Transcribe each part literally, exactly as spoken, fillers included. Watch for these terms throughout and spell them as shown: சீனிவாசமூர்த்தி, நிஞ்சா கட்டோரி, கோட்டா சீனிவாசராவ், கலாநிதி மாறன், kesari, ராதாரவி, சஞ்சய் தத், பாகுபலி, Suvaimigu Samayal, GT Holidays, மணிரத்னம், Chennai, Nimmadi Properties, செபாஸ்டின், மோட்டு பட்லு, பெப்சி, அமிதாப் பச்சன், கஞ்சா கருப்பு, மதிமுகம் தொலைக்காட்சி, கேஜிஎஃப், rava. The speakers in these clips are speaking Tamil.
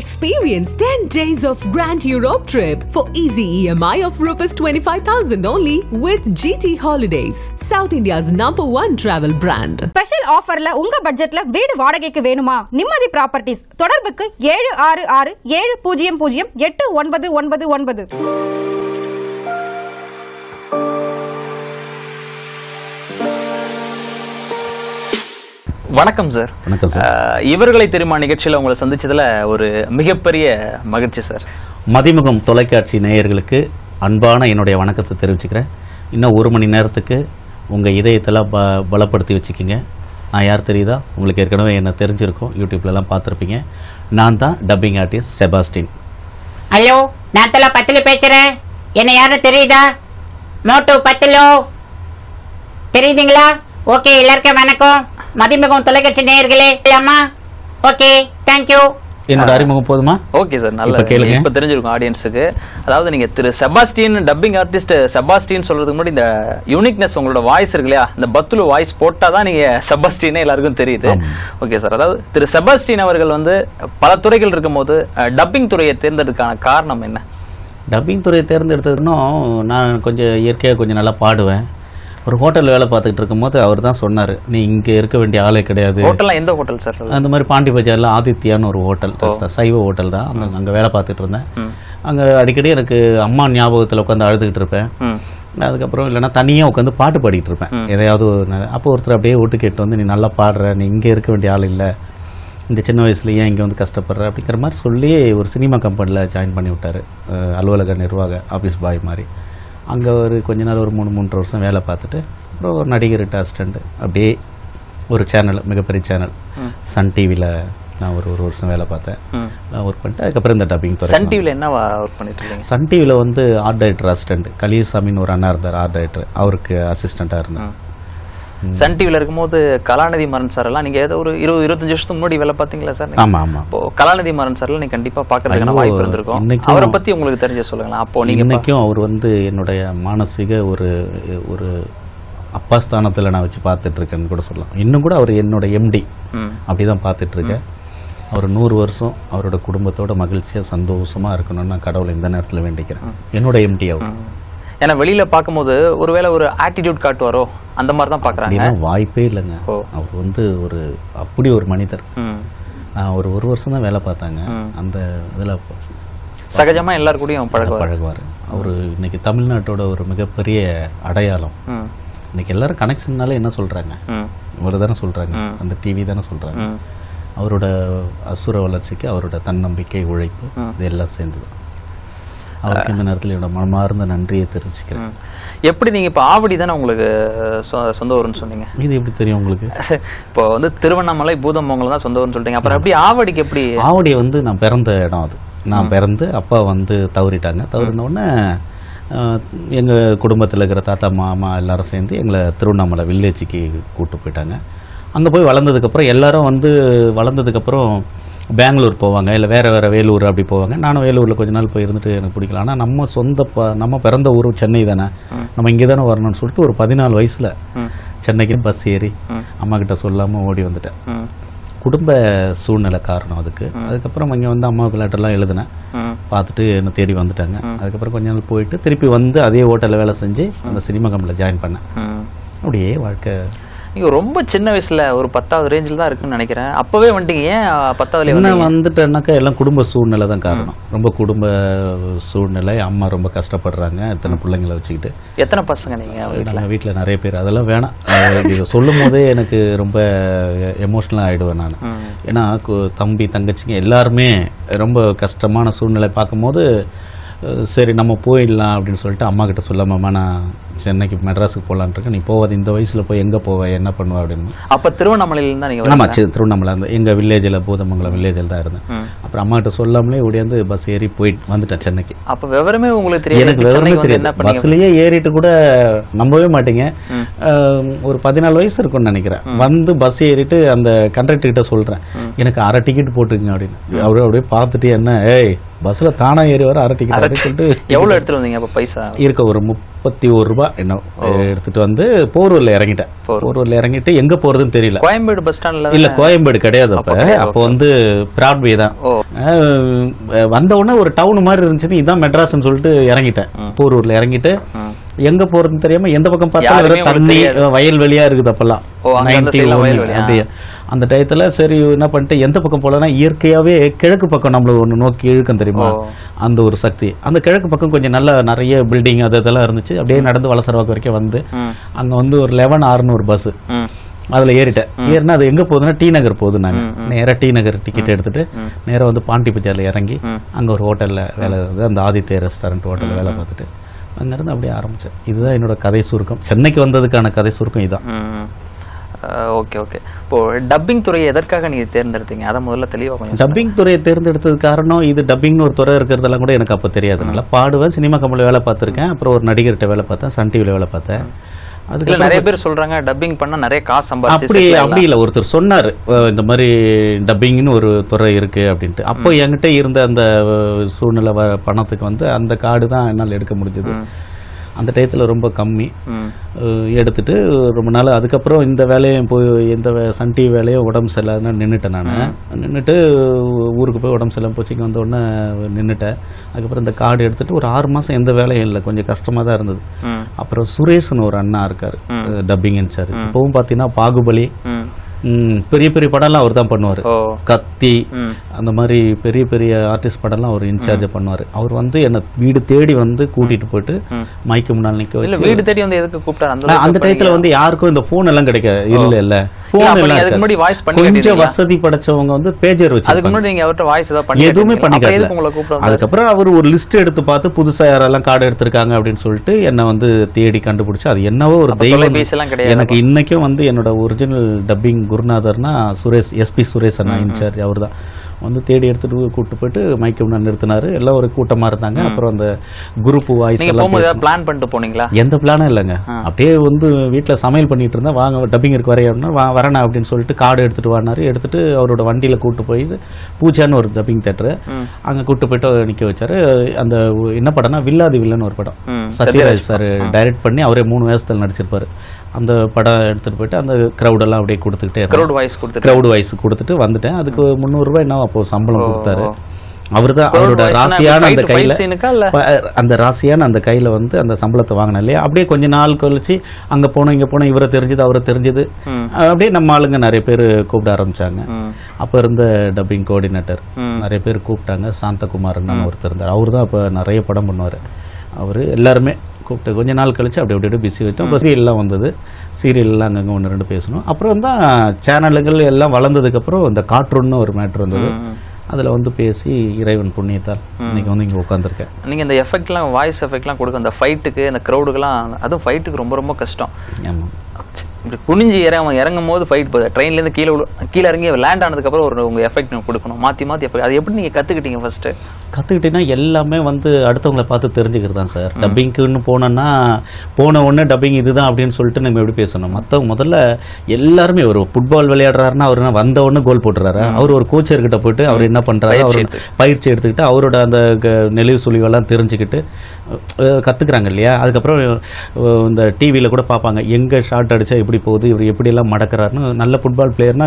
Experience ten days of Grand Europe trip for easy E M I of rupees twenty-five thousand only with G T Holidays, South India's number one travel brand. Special offer la unga budget la veedu vaadageku venuma Nimmadi Properties thodarbukku seven six six seven zero zero eight nine nine nine nine. வணக்கம் சார். வணக்கம் சார். இவர்களை திரும்ப நிகழ்ச்சியில் உங்களை சந்திச்சதுல ஒரு மிகப்பெரிய மகிழ்ச்சி சார். மதிமுகம் தொலைக்காட்சி நேயர்களுக்கு அன்பான என்னுடைய வணக்கத்தை தெரிவிச்சுக்கிறேன். இன்னும் ஒரு மணி நேரத்துக்கு உங்கள் இதயத்தெல்லாம் ப பலப்படுத்தி வச்சுக்கிங்க. நான் யார் தெரியுதா? உங்களுக்கு ஏற்கனவே என்ன தெரிஞ்சிருக்கும், யூடியூப்லலாம் பார்த்துருப்பீங்க. நான் தான் டப்பிங் ஆர்டிஸ்ட் செபாஸ்டின். ஹலோ, நான் தலா பத்திலி பேசுகிறேன். என்ன யாரும் தெரியுதா? நோட்டு பத்திலோ தெரியுதுங்களா? ஓகே, எல்லாருக்கும் வணக்கம். மதிமுகம் தொலைக்காட்சி நேயர்களே. அம்மா ஓகே, தேங்க்யூ. என்னோட அறிமுகம் போதுமா? ஓகே சார், நல்லா கேளுங்க. இப்போ தெரிஞ்சிருக்கும் ஆடியன்ஸுக்கு. அதாவது நீங்கள் திரு செபாஸ்டின், டப்பிங் ஆர்டிஸ்ட் செபாஸ்டின் சொல்கிறதுக்கு முன்னாடி இந்த யூனிக்னஸ் உங்களோட வாய்ஸ் இருக்கு இல்லையா, இந்த பத்துல வாய்ஸ் போட்டால் தான் நீங்கள் செபாஸ்டினே எல்லாருக்கும் தெரியுது. ஓகே சார், அதாவது திரு செபாஸ்டின் அவர்கள் வந்து பல துறைகள் இருக்கும்போது டப்பிங் துறையை தேர்ந்தெடுக்கான காரணம் என்ன? டப்பிங் துறையை தேர்ந்தெடுத்ததுன்னா, நான் கொஞ்சம் இயற்கையாக கொஞ்சம் நல்லா பாடுவேன். ஒரு ஹோட்டலில் வேலை பார்த்துக்கிட்டு இருக்கும்போது அவர் தான் சொன்னார், நீ இங்கே இருக்க வேண்டிய ஆளே கிடையாது. ஹோட்டலில் எந்த ஹோட்டல் சார்? அந்த மாதிரி பாண்டி பஜாரில் ஆதித்யான்னு ஒரு ஹோட்டல், சைவ ஹோட்டல் தான். அங்கே அங்கே வேலை பார்த்துட்டு இருந்தேன். அங்கே அடிக்கடி எனக்கு அம்மா ஞாபகத்தில் உட்காந்து அழுதுகிட்டு இருப்பேன். அதுக்கப்புறம் இல்லைனா தனியாக உட்காந்து பாட்டு பாடிட்டு இருப்பேன் எதையாவது. அப்போ ஒருத்தர் அப்படியே ஓட்டு கேட்டு வந்து, நீ நல்லா பாடுற, நீ இங்கே இருக்க வேண்டிய ஆள் இல்லை, இந்த சின்ன வயசுல ஏன் இங்கே வந்து கஷ்டப்படுற அப்படிங்கிற மாதிரி சொல்லி ஒரு சினிமா கம்பெனியில் ஜாயின் பண்ணி விட்டார். அலுவலக நிர்வாக ஆஃபீஸ் பாய் மாதிரி. அங்கே ஒரு கொஞ்ச நாள் ஒரு மூணு மூன்று வருஷம் வேலை பார்த்துட்டு அப்புறம் ஒரு நடிகர் அசிஸ்டண்ட்டு அப்படியே ஒரு சேனல், மிகப்பெரிய சேனல் சன் டிவியில் நான் ஒரு ஒரு வருஷம் வேலை பார்த்தேன். நான் ஒர்க் பண்ணிட்டு அதுக்கப்புறம் இந்த டப்பிங் துறை. சன் டிவியில் என்ன ஒர்க் பண்ணிட்டு? சன் டிவியில் வந்து ஆர்ட் டைரக்டர் அசிஸ்டண்ட். கலியசாமின்னு ஒரு அண்ணா இருந்தார் ஆர்ட் டைரக்டர், அவருக்கு அசிஸ்டண்ட்டாக இருந்தேன். சன் டிவியில் இருக்கும்போது கலாநிதி மாறன் சார் எல்லாம் நீங்கள் ஏதோ ஒரு இருபது இருபத்தஞ்சு வருஷத்துக்கு முன்னாடி வேலை பார்த்தீங்களா சார்? ஆமாம் ஆமாம். இப்போ கலாநிதி மாறன் சார்லாம் நீங்கள் கண்டிப்பாக பார்க்கறதுக்கான வாய்ப்பு இருந்திருக்கும். அவரை பற்றி உங்களுக்கு தெரிஞ்ச சொல்லுங்களேன். அப்போ நீங்கள் இன்றைக்கும் அவர் வந்து என்னுடைய மானசீக ஒரு ஒரு அப்பா ஸ்தானத்தில் நான் வச்சு பார்த்துட்டு இருக்கேன்னு கூட சொல்லலாம். இன்னும் கூட அவர் என்னோட எம்டி அப்படி தான் பார்த்துட்டு இருக்கேன். அவர் நூறு வருஷம் அவரோட குடும்பத்தோட மகிழ்ச்சியாக சந்தோஷமாக இருக்கணும்னு நான் கடவுளை இந்த நேரத்தில் வேண்டிக்கிறேன். என்னோட எம்டி அவர். ஏன்னா வெளியில் பார்க்கும்போது ஒருவேளை ஒரு ஆட்டிடியூட் காட்டுவாரோ அந்த மாதிரி தான் பார்க்குறாங்க. வாய்ப்பே இல்லைங்க. அவர் வந்து ஒரு அப்படி ஒரு மனிதர். ஒரு ஒரு வருஷம் தான் வேலை பார்த்தாங்க. அந்த இதில் சகஜமாக எல்லாரும் கூடயும் பழக பழகுவார். அவர் இன்னைக்கு தமிழ்நாட்டோட ஒரு மிகப்பெரிய அடையாளம். இன்னைக்கு எல்லாரும் கனெக்ஷன்னால என்ன சொல்கிறாங்க, இவர் தானே சொல்கிறாங்க, அந்த டிவி தானே சொல்கிறாங்க. அவரோட அசுர வளர்ச்சிக்கு அவரோட தன்னம்பிக்கை, உழைப்பு இதெல்லாம் சேர்ந்தது. அவருக்கு இந்த நேரத்தில் என்னோட மனமார்ந்த நன்றியை தெரிவிச்சுக்கிறேன். எப்படி நீங்கள் இப்போ ஆவடி தானே உங்களுக்கு சொந்த ஊருன்னு சொன்னீங்க, இது எப்படி தெரியும் உங்களுக்கு? இப்போ வந்து திருவண்ணாமலை பூதம்பவங்கள் தான் சொந்த ஊருன்னு சொல்லிட்டீங்க, அப்புறம் எப்படி ஆவடிக்கு எப்படி? ஆவடி வந்து நான் பிறந்த இடம். அது நான் பிறந்து அப்பா வந்து தவறிட்டாங்க. தவறினோடனே எங்கள் குடும்பத்தில் இருக்கிற தாத்தா மாமா எல்லாரும் சேர்ந்து எங்களை திருவண்ணாமலை வில்லேஜுக்கு கூப்பிட்டு போயிட்டாங்க. அங்கே போய் வளர்ந்ததுக்கப்புறம் எல்லாரும் வந்து வளர்ந்ததுக்கப்புறம் பெங்களூர் போவாங்க, இல்லை வேறு வேறு வேலூர் அப்படி போவாங்க. நானும் வேலூரில் கொஞ்ச நாள் போய் இருந்துட்டு எனக்கு பிடிக்கல. ஆனால் நம்ம சொந்த ப நம்ம பிறந்த ஊர் சென்னை தானே, நம்ம இங்கே தானே வரணும்னு சொல்லிட்டு ஒரு பதினாலு வயசில் சென்னைக்கு பஸ் ஏறி அம்மாக்கிட்ட சொல்லாமல் ஓடி வந்துட்டேன். குடும்ப சூழ்நிலை காரணம் அதுக்கு. அதுக்கப்புறம் இங்கே வந்து அம்மா பிள்ளைட்டெல்லாம் எழுதினேன், பார்த்துட்டு என்னை தேடி வந்துட்டாங்க. அதுக்கப்புறம் கொஞ்ச நாள் போயிட்டு திருப்பி வந்து அதே ஹோட்டலில் வேலை செஞ்சு அந்த சினிமா கம்பெனியில் ஜாயின் பண்ணேன். அப்படியே வாழ்க்கை. நீங்கள் ரொம்ப சின்ன வயசில் ஒரு பத்தாவது ரேஞ்சில் தான் இருக்குன்னு நினைக்கிறேன், அப்போவே வந்துட்டீங்க. ஏன் பத்தாவது என்ன வந்துட்டேன்னாக்கா எல்லாம் குடும்ப சூழ்நிலை தான் காரணம். ரொம்ப குடும்ப சூழ்நிலை, அம்மா ரொம்ப கஷ்டப்படுறாங்க எத்தனை பிள்ளைங்களை வச்சுக்கிட்டு. எத்தனை பசங்க நீங்கள் வீட்டில்? வீட்டில் நிறைய பேர். அதெல்லாம் வேணாம், இதை சொல்லும் போதே எனக்கு ரொம்ப எமோஷ்னலாக ஆகிடுவேன் நான். ஏன்னா தம்பி தங்கச்சிங்க எல்லாருமே ரொம்ப கஷ்டமான சூழ்நிலை பார்க்கும்போது சரி நம்ம போயிடலாம் அப்படின்னு சொல்லிட்டு அம்மா கிட்ட சொல்லாமம்மா நான் சென்னைக்கு மெட்ராஸுக்கு போகலான் இருக்கேன், நீ போவாது இந்த வயசில் போய் எங்கே போவ என்ன பண்ணுவ அப்படின்னு. அப்போ திருவண்ணாமலையில்தான் நீங்கள்? ஆமாம், சரி திருவண்ணாமலை அந்த எங்கள் வில்லேஜில் பூதமங்கலம் வில்லேஜில் தான் இருந்தேன். அப்புறம் அம்மா கிட்ட சொல்லாமலே ஓடியாந்து பஸ் ஏறி போயிட்டு வந்துட்டேன் சென்னைக்கு. அப்போ விவரமே உங்களுக்கு தெரியும்? எனக்கு விவரமே தெரியாது. பஸ்லேயே ஏறிட்டு கூட நம்பவே மாட்டீங்க, ஒரு பதினாலு வயசு இருக்கும்னு நினைக்கிறேன். வந்து பஸ் ஏறிட்டு அந்த கண்டக்டர்கிட்ட சொல்கிறேன், எனக்கு அரை டிக்கெட் போட்டுருங்க அப்படின்னு. அப்படியே அப்படியே பார்த்துட்டு என்ன ஏய் பஸ்ஸில் தானாக ஏறி வர அரை டிக்கெட் அப்படி சொல்லிட்டு எவ்வளோ எடுத்துட்டு வந்தீங்க அப்போ பைசா? இருக்க ஒரு முப்பத்தி ஒரு ரூபா என்ன எடுத்துட்டு வந்து போரூரில் இறங்கிட்டேன். போரூரில் இறங்கிட்டு எங்கே போகிறதுன்னு தெரியல. கோயம்பேடு பஸ் ஸ்டாண்டில் இல்லை, கோயம்பேடு கிடையாது அப்போ. அப்போ வந்து பிராட்வே தான். வந்தவுடனே ஒரு டவுன் மாதிரி இருந்துச்சுன்னு இதான் மெட்ராஸ்ன்னு சொல்லிட்டு இறங்கிட்டேன். போரூரில் இறங்கிட்டு எங்கே போகிறதுன்னு தெரியாமல் எந்த பக்கம் பார்த்தாலும் தண்ணி வயல்வெளியாக இருக்குது. அப்போல்லாம் அந்த டயத்துல சரி என்ன பண்ணிட்டு எந்த பக்கம் போலன்னா இயற்கையாவே கிழக்கு பக்கம் நம்மள ஒன்று நோக்கி இழுக்கும் தெரியுமா, அந்த ஒரு சக்தி. அந்த கிழக்கு பக்கம் கொஞ்சம் நல்ல நிறைய பில்டிங் அது இதெல்லாம் இருந்துச்சு. அப்படியே நடந்து வலசரவாக்கு வரைக்கும் வந்து அங்க வந்து ஒரு லெவன் ஆறுன்னு ஒரு பஸ், அதுல ஏறிட்டேன். ஏறினா அது எங்க போகுதுன்னா டி நகர் போகுது. நாங்க நேரா டி நகர் டிக்கெட் எடுத்துட்டு நேரா வந்து பாண்டி பஜார்ல இறங்கி அங்க ஒரு ஹோட்டல்ல வேலை, அந்த ஆதித்ய ரெஸ்டாரண்ட் ஹோட்டல்ல வேலை பார்த்துட்டு அங்கிருந்து அப்படியே ஆரம்பிச்சேன். இதுதான் என்னோட கதை சுருக்கம். சென்னைக்கு வந்ததுக்கான கதை சுருக்கம் இதுதான். Okay okay. இப்போ டப்பிங் துறையை எதற்காக நீங்க தேர்ந்தெடுத்தீங்க, அதை முதல்ல தெளிவாக கொஞ்சம். டப்பிங் துறையை தேர்ந்தெடுத்தது காரணம் இது டப்பிங்னு ஒரு துறை இருக்கிறதெல்லாம் கூட எனக்கு அப்போ தெரியாதுனால. பாடுவேன், சினிமா கம்பெனியில் வேலை பார்த்துருக்கேன், அப்புறம் ஒரு நடிகர்கிட்ட வேலை பார்த்தேன், சன் டிவியில் வேலை பார்த்தேன். அதுக்கு நிறைய பேர் சொல்றாங்க டப்பிங் பண்ணா நிறைய காசு சம்பாதிச்சு. அப்படி அப்படி இல்லை, ஒருத்தர் சொன்னார் இந்த மாதிரி டப்பிங்னு ஒரு துறை இருக்கு அப்படின்ட்டு. அப்போ என்கிட்ட இருந்த அந்த சூழ்நிலை பணத்துக்கு வந்து அந்த கார்டு தான் என்னால் எடுக்க முடிஞ்சது. அந்த டயத்தில் ரொம்ப கம்மி எடுத்துட்டு ரொம்ப நாள். அதுக்கப்புறம் இந்த வேலையும் போய் இந்த சன் டிவி வேலையும் உடம்பு சரியில்லாதுன்னா நின்றுட்டேன். நான் நின்றுட்டு ஊருக்கு போய் உடம்பு சரியில்லாமல் போச்சு. இங்கே வந்த உடனே நின்றுட்டேன். அதுக்கப்புறம் இந்த கார்டு எடுத்துகிட்டு ஒரு ஆறு மாதம் எந்த வேலையும் இல்லை, கொஞ்சம் கஷ்டமாக தான் இருந்தது. அப்புறம் சுரேஷ்னு ஒரு அண்ணா இருக்கார், டப்பிங் இன்சார்ஜ். இப்போவும் பார்த்தீங்கன்னா பாகுபலி, பெரிய பெரிய படம்லாம் அவர் தான் பண்ணுவார். கத்தி அந்த மாதிரி பெரிய பெரிய ஆர்டிஸ்ட் படம்லாம் அவர் இன்சார்ஜ் பண்ணுவார். அவர் வந்து என்னை வீடு தேடி வந்து கூட்டிட்டு போயிட்டு மைக்கு முன்னால் நிற்க வச்சு வீடு தேடி வந்து எதுக்கு கூப்பிட்டாரு. அந்த டயத்தில் வந்து யாருக்கும் இந்த ஃபோன் எல்லாம் கிடைக்காது. இல்லை இல்லை ஃபோன் எல்லாம் கொஞ்சம் வசதி படைச்சவங்க வந்து பேஜர் வச்சு அதுக்கு முன்னாடி நீங்கள் அவர்கிட்ட வாய்ஸ் ஏதாவது பண்ணி எதுவுமே பண்ணிக்காது உங்களை கூப்பிடுவாங்க. அதுக்கப்புறம் அவர் ஒரு லிஸ்ட் எடுத்து பார்த்து புதுசாக யாரெல்லாம் கார்டு எடுத்திருக்காங்க அப்படின்னு சொல்லிட்டு என்னை வந்து தேடி கண்டுபிடிச்சி அது என்னவோ ஒரு தெய்வம். எனக்கு இன்னைக்கும் வந்து என்னோட ஒரிஜினல் டப்பிங் குருநாதர்னா சுரேஷ், எஸ்பி சுரேஷ் அண்ணா இன்சார்ஜ் அவர் தான் வந்து தேடி எடுத்துட்டு கூப்பிட்டு போயிட்டு மைக்கு முன்னாடி நிறுத்தினாரு. எல்லாம் ஒரு கூட்டமாக இருந்தாங்க. அப்புறம் அந்த குரூப் வாய்ஸ் எல்லாம் பிளான் பண்ணிட்டு போனீங்களா? எந்த பிளானும் இல்லைங்க. அப்படியே வந்து வீட்டில் சமையல் பண்ணிட்டு இருந்தா வாங்க டப்பிங் இருக்கு வரைய அப்படின்னா வரணா அப்படின்னு சொல்லிட்டு கார்டு எடுத்துட்டு வானாரு. எடுத்துட்டு அவரோட வண்டியில கூப்பிட்டு போய் பூஜான்னு ஒரு டப்பிங் தேட்டரு அங்கே கூப்பிட்டு போயிட்டு நிற்க வச்சாரு. அந்த என்ன படம்னா வில்லாதி வில்லன்னு ஒரு படம், சத்யராஜ் சார் டைரக்ட் பண்ணி அவரே மூணு வயசுல நடிச்சிருப்பாரு. அந்த படம் எடுத்துகிட்டு போயிட்டு அந்த க்ரௌடெல்லாம் அப்படியே கொடுத்துக்கிட்டே க்ரௌட் வாய்ஸ் கொடுத்து க்ரௌட் வாய்ஸ் கொடுத்துட்டு வந்துட்டேன். அதுக்கு முந்நூறுரூவா என்ன அப்போ சம்பளம் கொடுத்தாரு. அவர் தான் அவரோட ராசியான அந்த கையில் அந்த ராசியான அந்த கையில் வந்து அந்த சம்பளத்தை வாங்கினேன் இல்லையா. அப்படியே கொஞ்சம் நாள் கழிச்சு அங்கே போனோம் இங்கே போனோம், இவரை தெரிஞ்சது அவரை தெரிஞ்சது, அப்படியே நம்ம ஆளுங்க நிறைய பேர் கூப்பிட ஆரம்பித்தாங்க. அப்போ இருந்த டப்பிங் கோஆர்டினேட்டர் நிறைய பேர் கூப்பிட்டாங்க. சாந்தகுமார்னு ஒருத்தர் இருந்தார், அவர் தான் இப்போ நிறைய படம் பண்ணுவார். அவர் எல்லாருமே கூப்பிட்டு கொஞ்ச நாள் கழிச்சு அப்படி அப்படி அப்படியே பிஸி வச்சோம். அப்புறம் சீரியல்லாம் வந்தது, சீரியல்லாம் அங்கங்கே ஒன்று ரெண்டு பேசணும். அப்புறம் தான் சேனல்கள் எல்லாம் வளர்ந்ததுக்கப்புறம் இந்த கார்ட்டூன்னு ஒரு மேட்ரு வந்தது. அதில் வந்து பேசி இறைவன் புண்ணியத்தால் இன்னைக்கு வந்து இங்கே உட்காந்துருக்கேன். நீங்கள் இந்த எஃபெக்ட்லாம் வாய்ஸ் எஃபெக்ட்லாம் கொடுக்க அந்த ஃபைட்டுக்கு அந்த க்ரௌடுக்குலாம் அதுவும் ஃபைட்டுக்கு ரொம்ப ரொம்ப கஷ்டம். ஆமாம், இப்படி குனிஞ்சு இறங்க இறங்கும் போது ஃபைட் போகுது. ட்ரெயின்லேருந்து கீழே கீழே இறங்கி லேண்ட் ஆனதுக்கப்புறம் ஒரு உங்கள் எஃபெக்ட் கொடுக்கணும் மாற்றி மாற்றி எஃபெக்ட். அது எப்படி நீங்கள் கற்றுக்கிட்டீங்க? ஃபஸ்ட்டு கற்றுக்கிட்டீங்கன்னா எல்லாமே வந்து அடுத்தவங்களை பார்த்து தெரிஞ்சுக்கிறது தான் சார். டப்பிங்க்குன்னு போனோன்னா போன உடனே டப்பிங் இதுதான் அப்படின்னு சொல்லிட்டு நம்ம எப்படி பேசணும். மற்றவங்க முதல்ல எல்லாருமே ஒரு ஃபுட்பால் விளையாடுறாருன்னா அவர் என்ன வந்த உடனே கோல் போட்டுறாரு. அவர் ஒரு கோச்சர்கிட்ட போயிட்டு அவர் என்ன பண்ணுறாரு அவர் பயிற்சி எடுத்துக்கிட்டு அவரோட அந்த நெளிவு சுழிவெல்லாம் தெரிஞ்சுக்கிட்டு கற்றுக்குறாங்க இல்லையா. அதுக்கப்புறம் இந்த டிவியில் கூட பார்ப்பாங்க எங்கே ஷார்ட் அடித்தா எப்படி போகுது, இவர் எப்படியெல்லாம் மடக்கிறாருன்னு. நல்ல ஃபுட்பால் பிளேயர்னா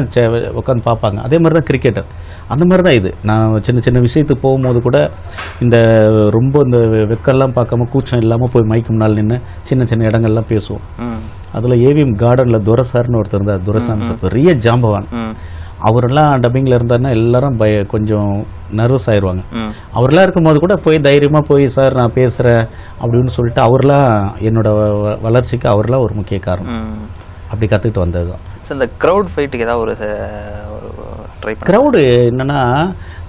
உட்காந்து பார்ப்பாங்க. அதே மாதிரி தான் கிரிக்கெட்டர், அந்த மாதிரி தான் இது. நான் சின்ன சின்ன விஷயத்துக்கு போகும்போது கூட இந்த ரொம்ப இந்த வெக்கெல்லாம் பார்க்காம கூச்சம் இல்லாமல் போய் மைக்கு முன்னால் நின்று சின்ன சின்ன இடங்கள்லாம் பேசுவோம். அதில் ஏவிஎம் கார்டனில் துரைசார்னு ஒருத்தர் இருந்தார், துரைசாமி சார் பெரிய ஜாம்பவான். அவரெல்லாம் டப்பிங்கில் இருந்தாருன்னா எல்லாரும் பய கொஞ்சம் நர்வஸ் ஆயிடுவாங்க. அவரெல்லாம் இருக்கும்போது கூட போய் தைரியமாக போய் சார் நான் பேசுகிறேன் அப்படின்னு சொல்லிட்டு அவரெல்லாம் என்னோட வளர்ச்சிக்கு அவரெல்லாம் ஒரு முக்கிய காரணம். அப்படி கற்றுக்கிட்டு வந்தது தான். சார் இந்த க்ரௌட் ஃபைட்டுக்கு ஏதாவது ஒரு ட்ரை க்ரௌடு என்னென்னா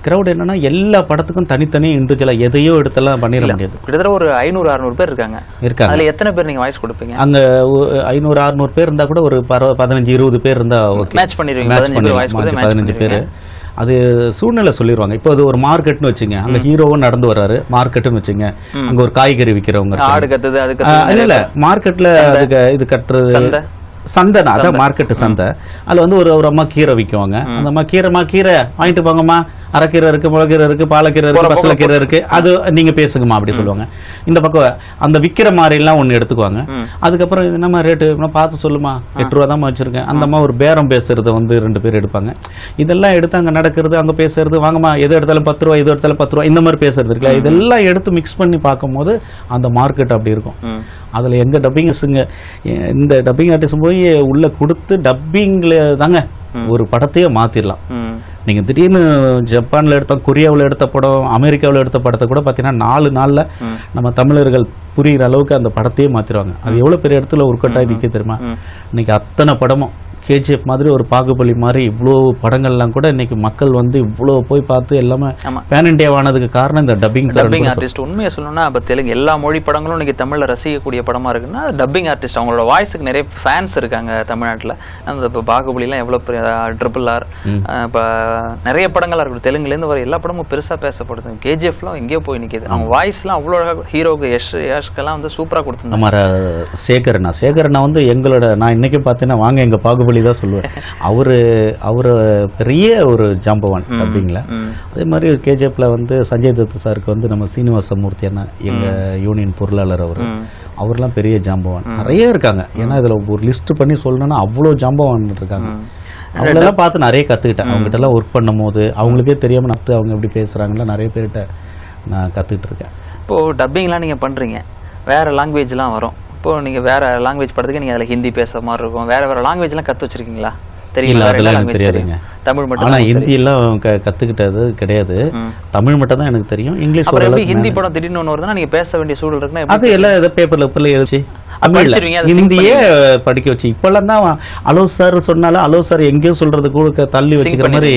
க்ரௌடு என்னென்னா எல்லா படத்துக்கும் தனித்தனி இண்டிவிஜுவலாக எதையோ எடுத்தெல்லாம் பண்ணிட முடியாது. கிட்டத்தட்ட ஒரு ஐநூறு அறுநூறு பேர் இருக்காங்க இருக்காங்க அதில் எத்தனை பேர் நீங்கள் வாய்ஸ் கொடுப்பீங்க? அங்கே ஐநூறு அறுநூறு பேர் இருந்தால் கூட ஒரு பர பதினஞ்சு இருபது பேர் இருந்தால் ஓகே மேட்ச் பண்ணிடுவீங்க. பதினஞ்சு பேர் அது சூழ்நிலை சொல்லிடுவாங்க. இப்போ அது ஒரு மார்க்கெட்னு வச்சுங்க, அந்த ஹீரோவும் நடந்து வர்றாரு மார்க்கெட்டுன்னு வச்சுங்க, அங்கே ஒரு காய்கறி விற்கிறவங்க ஆடு கட்டுறது, அதுக்கு இல்லை மார்க்கெட்டில் அதுக்கு இது கட்டுறது சந்தை அத மார்க்கெட் சந்தை அதுல வந்து ஒரு ஒரு அம்மா கீரை விக்குவாங்க. அந்த அம்மா கீரைமா கீரை வாங்கிட்டு போங்கம்மா, அரைக்கீரை இருக்கு, முளைக்கீரை இருக்கு, பாலக்கீரை இருக்கு, பசலக்கீரை இருக்கு, அது நீங்க பேசுங்கம்மா அப்படி சொல்லுவாங்க. இந்த பக்கம் அந்த விக்கிற மாதிரி எல்லாம் ஒண்ணு எடுத்துக்குவாங்க. அதுக்கப்புறம் என்னம்மா ரேட்டு பார்த்து சொல்லுமா, எட்டு ரூபா தான் வச்சிருக்கேன். அந்த அம்மா ஒரு பேரம் பேசுறது வந்து ரெண்டு பேர் எடுப்பாங்க. இதெல்லாம் எடுத்து அங்க நடக்கிறது, அங்க பேசுறது, வாங்கம்மா எது எடுத்தாலும் பத்து ரூபா, எது எடுத்தாலும் பத்து ரூபா, இந்த மாதிரி பேசுறது இருக்குல்ல, இதெல்லாம் எடுத்து மிக்ஸ் பண்ணி பார்க்கும்போது அந்த மார்க்கெட் அப்படி இருக்கும். அதுல எங்க டப்பிங்ஸுங்க இந்த டப்பிங் ஆர்டிஸ்ட் போய் உள்ள கொடுத்து டப்பிங்ல தாங்க ஒரு படத்தையே மாத்திரலாம். நீங்க திடீர்னு ஜப்பான்ல எடுத்த, கொரியாவில் எடுத்த படம், அமெரிக்காவில் எடுத்த படத்தை கூட பாத்தீங்கன்னா நாலு நாள்ல நம்ம தமிழர்கள் புரியுற அளவுக்கு அந்த படத்தையே மாத்திருவாங்க. அது எவ்வளவு பெரிய இடத்துல ஒர்க் அவுட் ஆகி நிக்க தெரியுமா? இன்னைக்கு அத்தனை படமும் கேஜிஎஃப் மாதிரி ஒரு பாகுபலி மாதிரி இவ்வளோ படங்கள்லாம் கூட இன்னைக்கு மக்கள் வந்து இவ்வளோ போய் பார்த்து எல்லாமே பேன் இண்டியாவானதுக்கு காரணம் இந்த டப்பிங் டப்பிங் ஆர்டிஸ்ட். உண்மையாக சொல்லணும்னா இப்போ தெலுங்கு எல்லா மொழி படங்களும் இன்னைக்கு தமிழில் ரசிக்கக்கூடிய படமாக இருக்குன்னா டப்பிங் ஆர்டிஸ்ட். அவங்களோட வாய்ஸுக்கு நிறைய ஃபேன்ஸ் இருக்காங்க தமிழ்நாட்டில். அந்த இப்போ பாகுபலிலாம் எவ்வளோ பெரிய ட்ரிபிள் ஆர், இப்போ நிறைய படங்களாக இருக்குது தெலுங்குலேருந்து வர எல்லா படமும் பெருசாக பேசப்படுது. கேஜிஎஃப்லாம் எங்கேயோ போய் நிற்கிது. அவங்க வாய்ஸ்லாம் அவ்வளோ அழகாக ஹீரோக்கு யஷ் யாஷ்கெல்லாம் வந்து சூப்பராக கொடுத்துருந்தோம். நம்ம சேகர்னா சேகர்னா வந்து எங்களோட நான் இன்றைக்கி பார்த்தீங்கன்னா வாங்க எங்கள் பாகுபலி தான் சொல்லுவேன். அவரு அவரு பெரிய ஒரு ஜாம்பவான் அப்படிங்களா. அதே மாதிரி கேஜிஎஃப்ல வந்து சஞ்சய் தத்து சாருக்கு வந்து நம்ம சீனிவாசமூர்த்தி அண்ணா எங்க யூனியன் பொருளாளர், அவர் அவர்லாம் பெரிய ஜாம்பவான். நிறைய இருக்காங்க. ஏன்னா இதுல ஒரு லிஸ்ட் பண்ணி சொல்லணும்னா அவ்வளோ ஜாம்பவான் இருக்காங்க. அவங்களெல்லாம் பார்த்து நிறைய கத்துக்கிட்டேன். அவங்ககிட்ட எல்லாம் ஒர்க் பண்ணும் போது அவங்களுக்கே தெரியாம நத்து அவங்க எப்படி பேசுறாங்கன்னா நிறைய பேர்கிட்ட நான் கத்துக்கிட்டு இருக்கேன். இப்போ டப்பிங்லாம் நீங்க பண்றீங்க, வேற லாங்குவேஜ்லாம் வரும். இப்போ நீங்கள் வேறு லாங்குவேஜ் படத்துக்கு நீங்கள் அதில் ஹிந்தி பேசுகிற மாதிரி இருக்கும். வேறு வேறு லாங்குவேஜ்லாம் கற்று வச்சுருக்கீங்களா? தெரியல, அதெல்லாம் எனக்கு தெரியாதுங்க. தமிழ் மட்டும். ஆனால் ஹிந்தியெல்லாம் க கற்றுக்கிட்டது கிடையாது. தமிழ் மட்டும் தான் எனக்கு தெரியும். இங்கிலீஷ் எப்படி ஹிந்தி படம் திடீர்னு ஒன்று வருதுன்னா நீங்கள் பேச வேண்டிய சூழல் இருக்குன்னா அது எல்லாம் எதாவது பேப்பரில் இப்போல்லாம் எழுச்சி ஹிந்தியே படிக்க வச்சு இப்பெல்லாம் தான் அலோ சார் சொன்னாலும் அலோ சார் எங்கேயும் சொல்றது கூட தள்ளி வச்சுக்கிற மாதிரி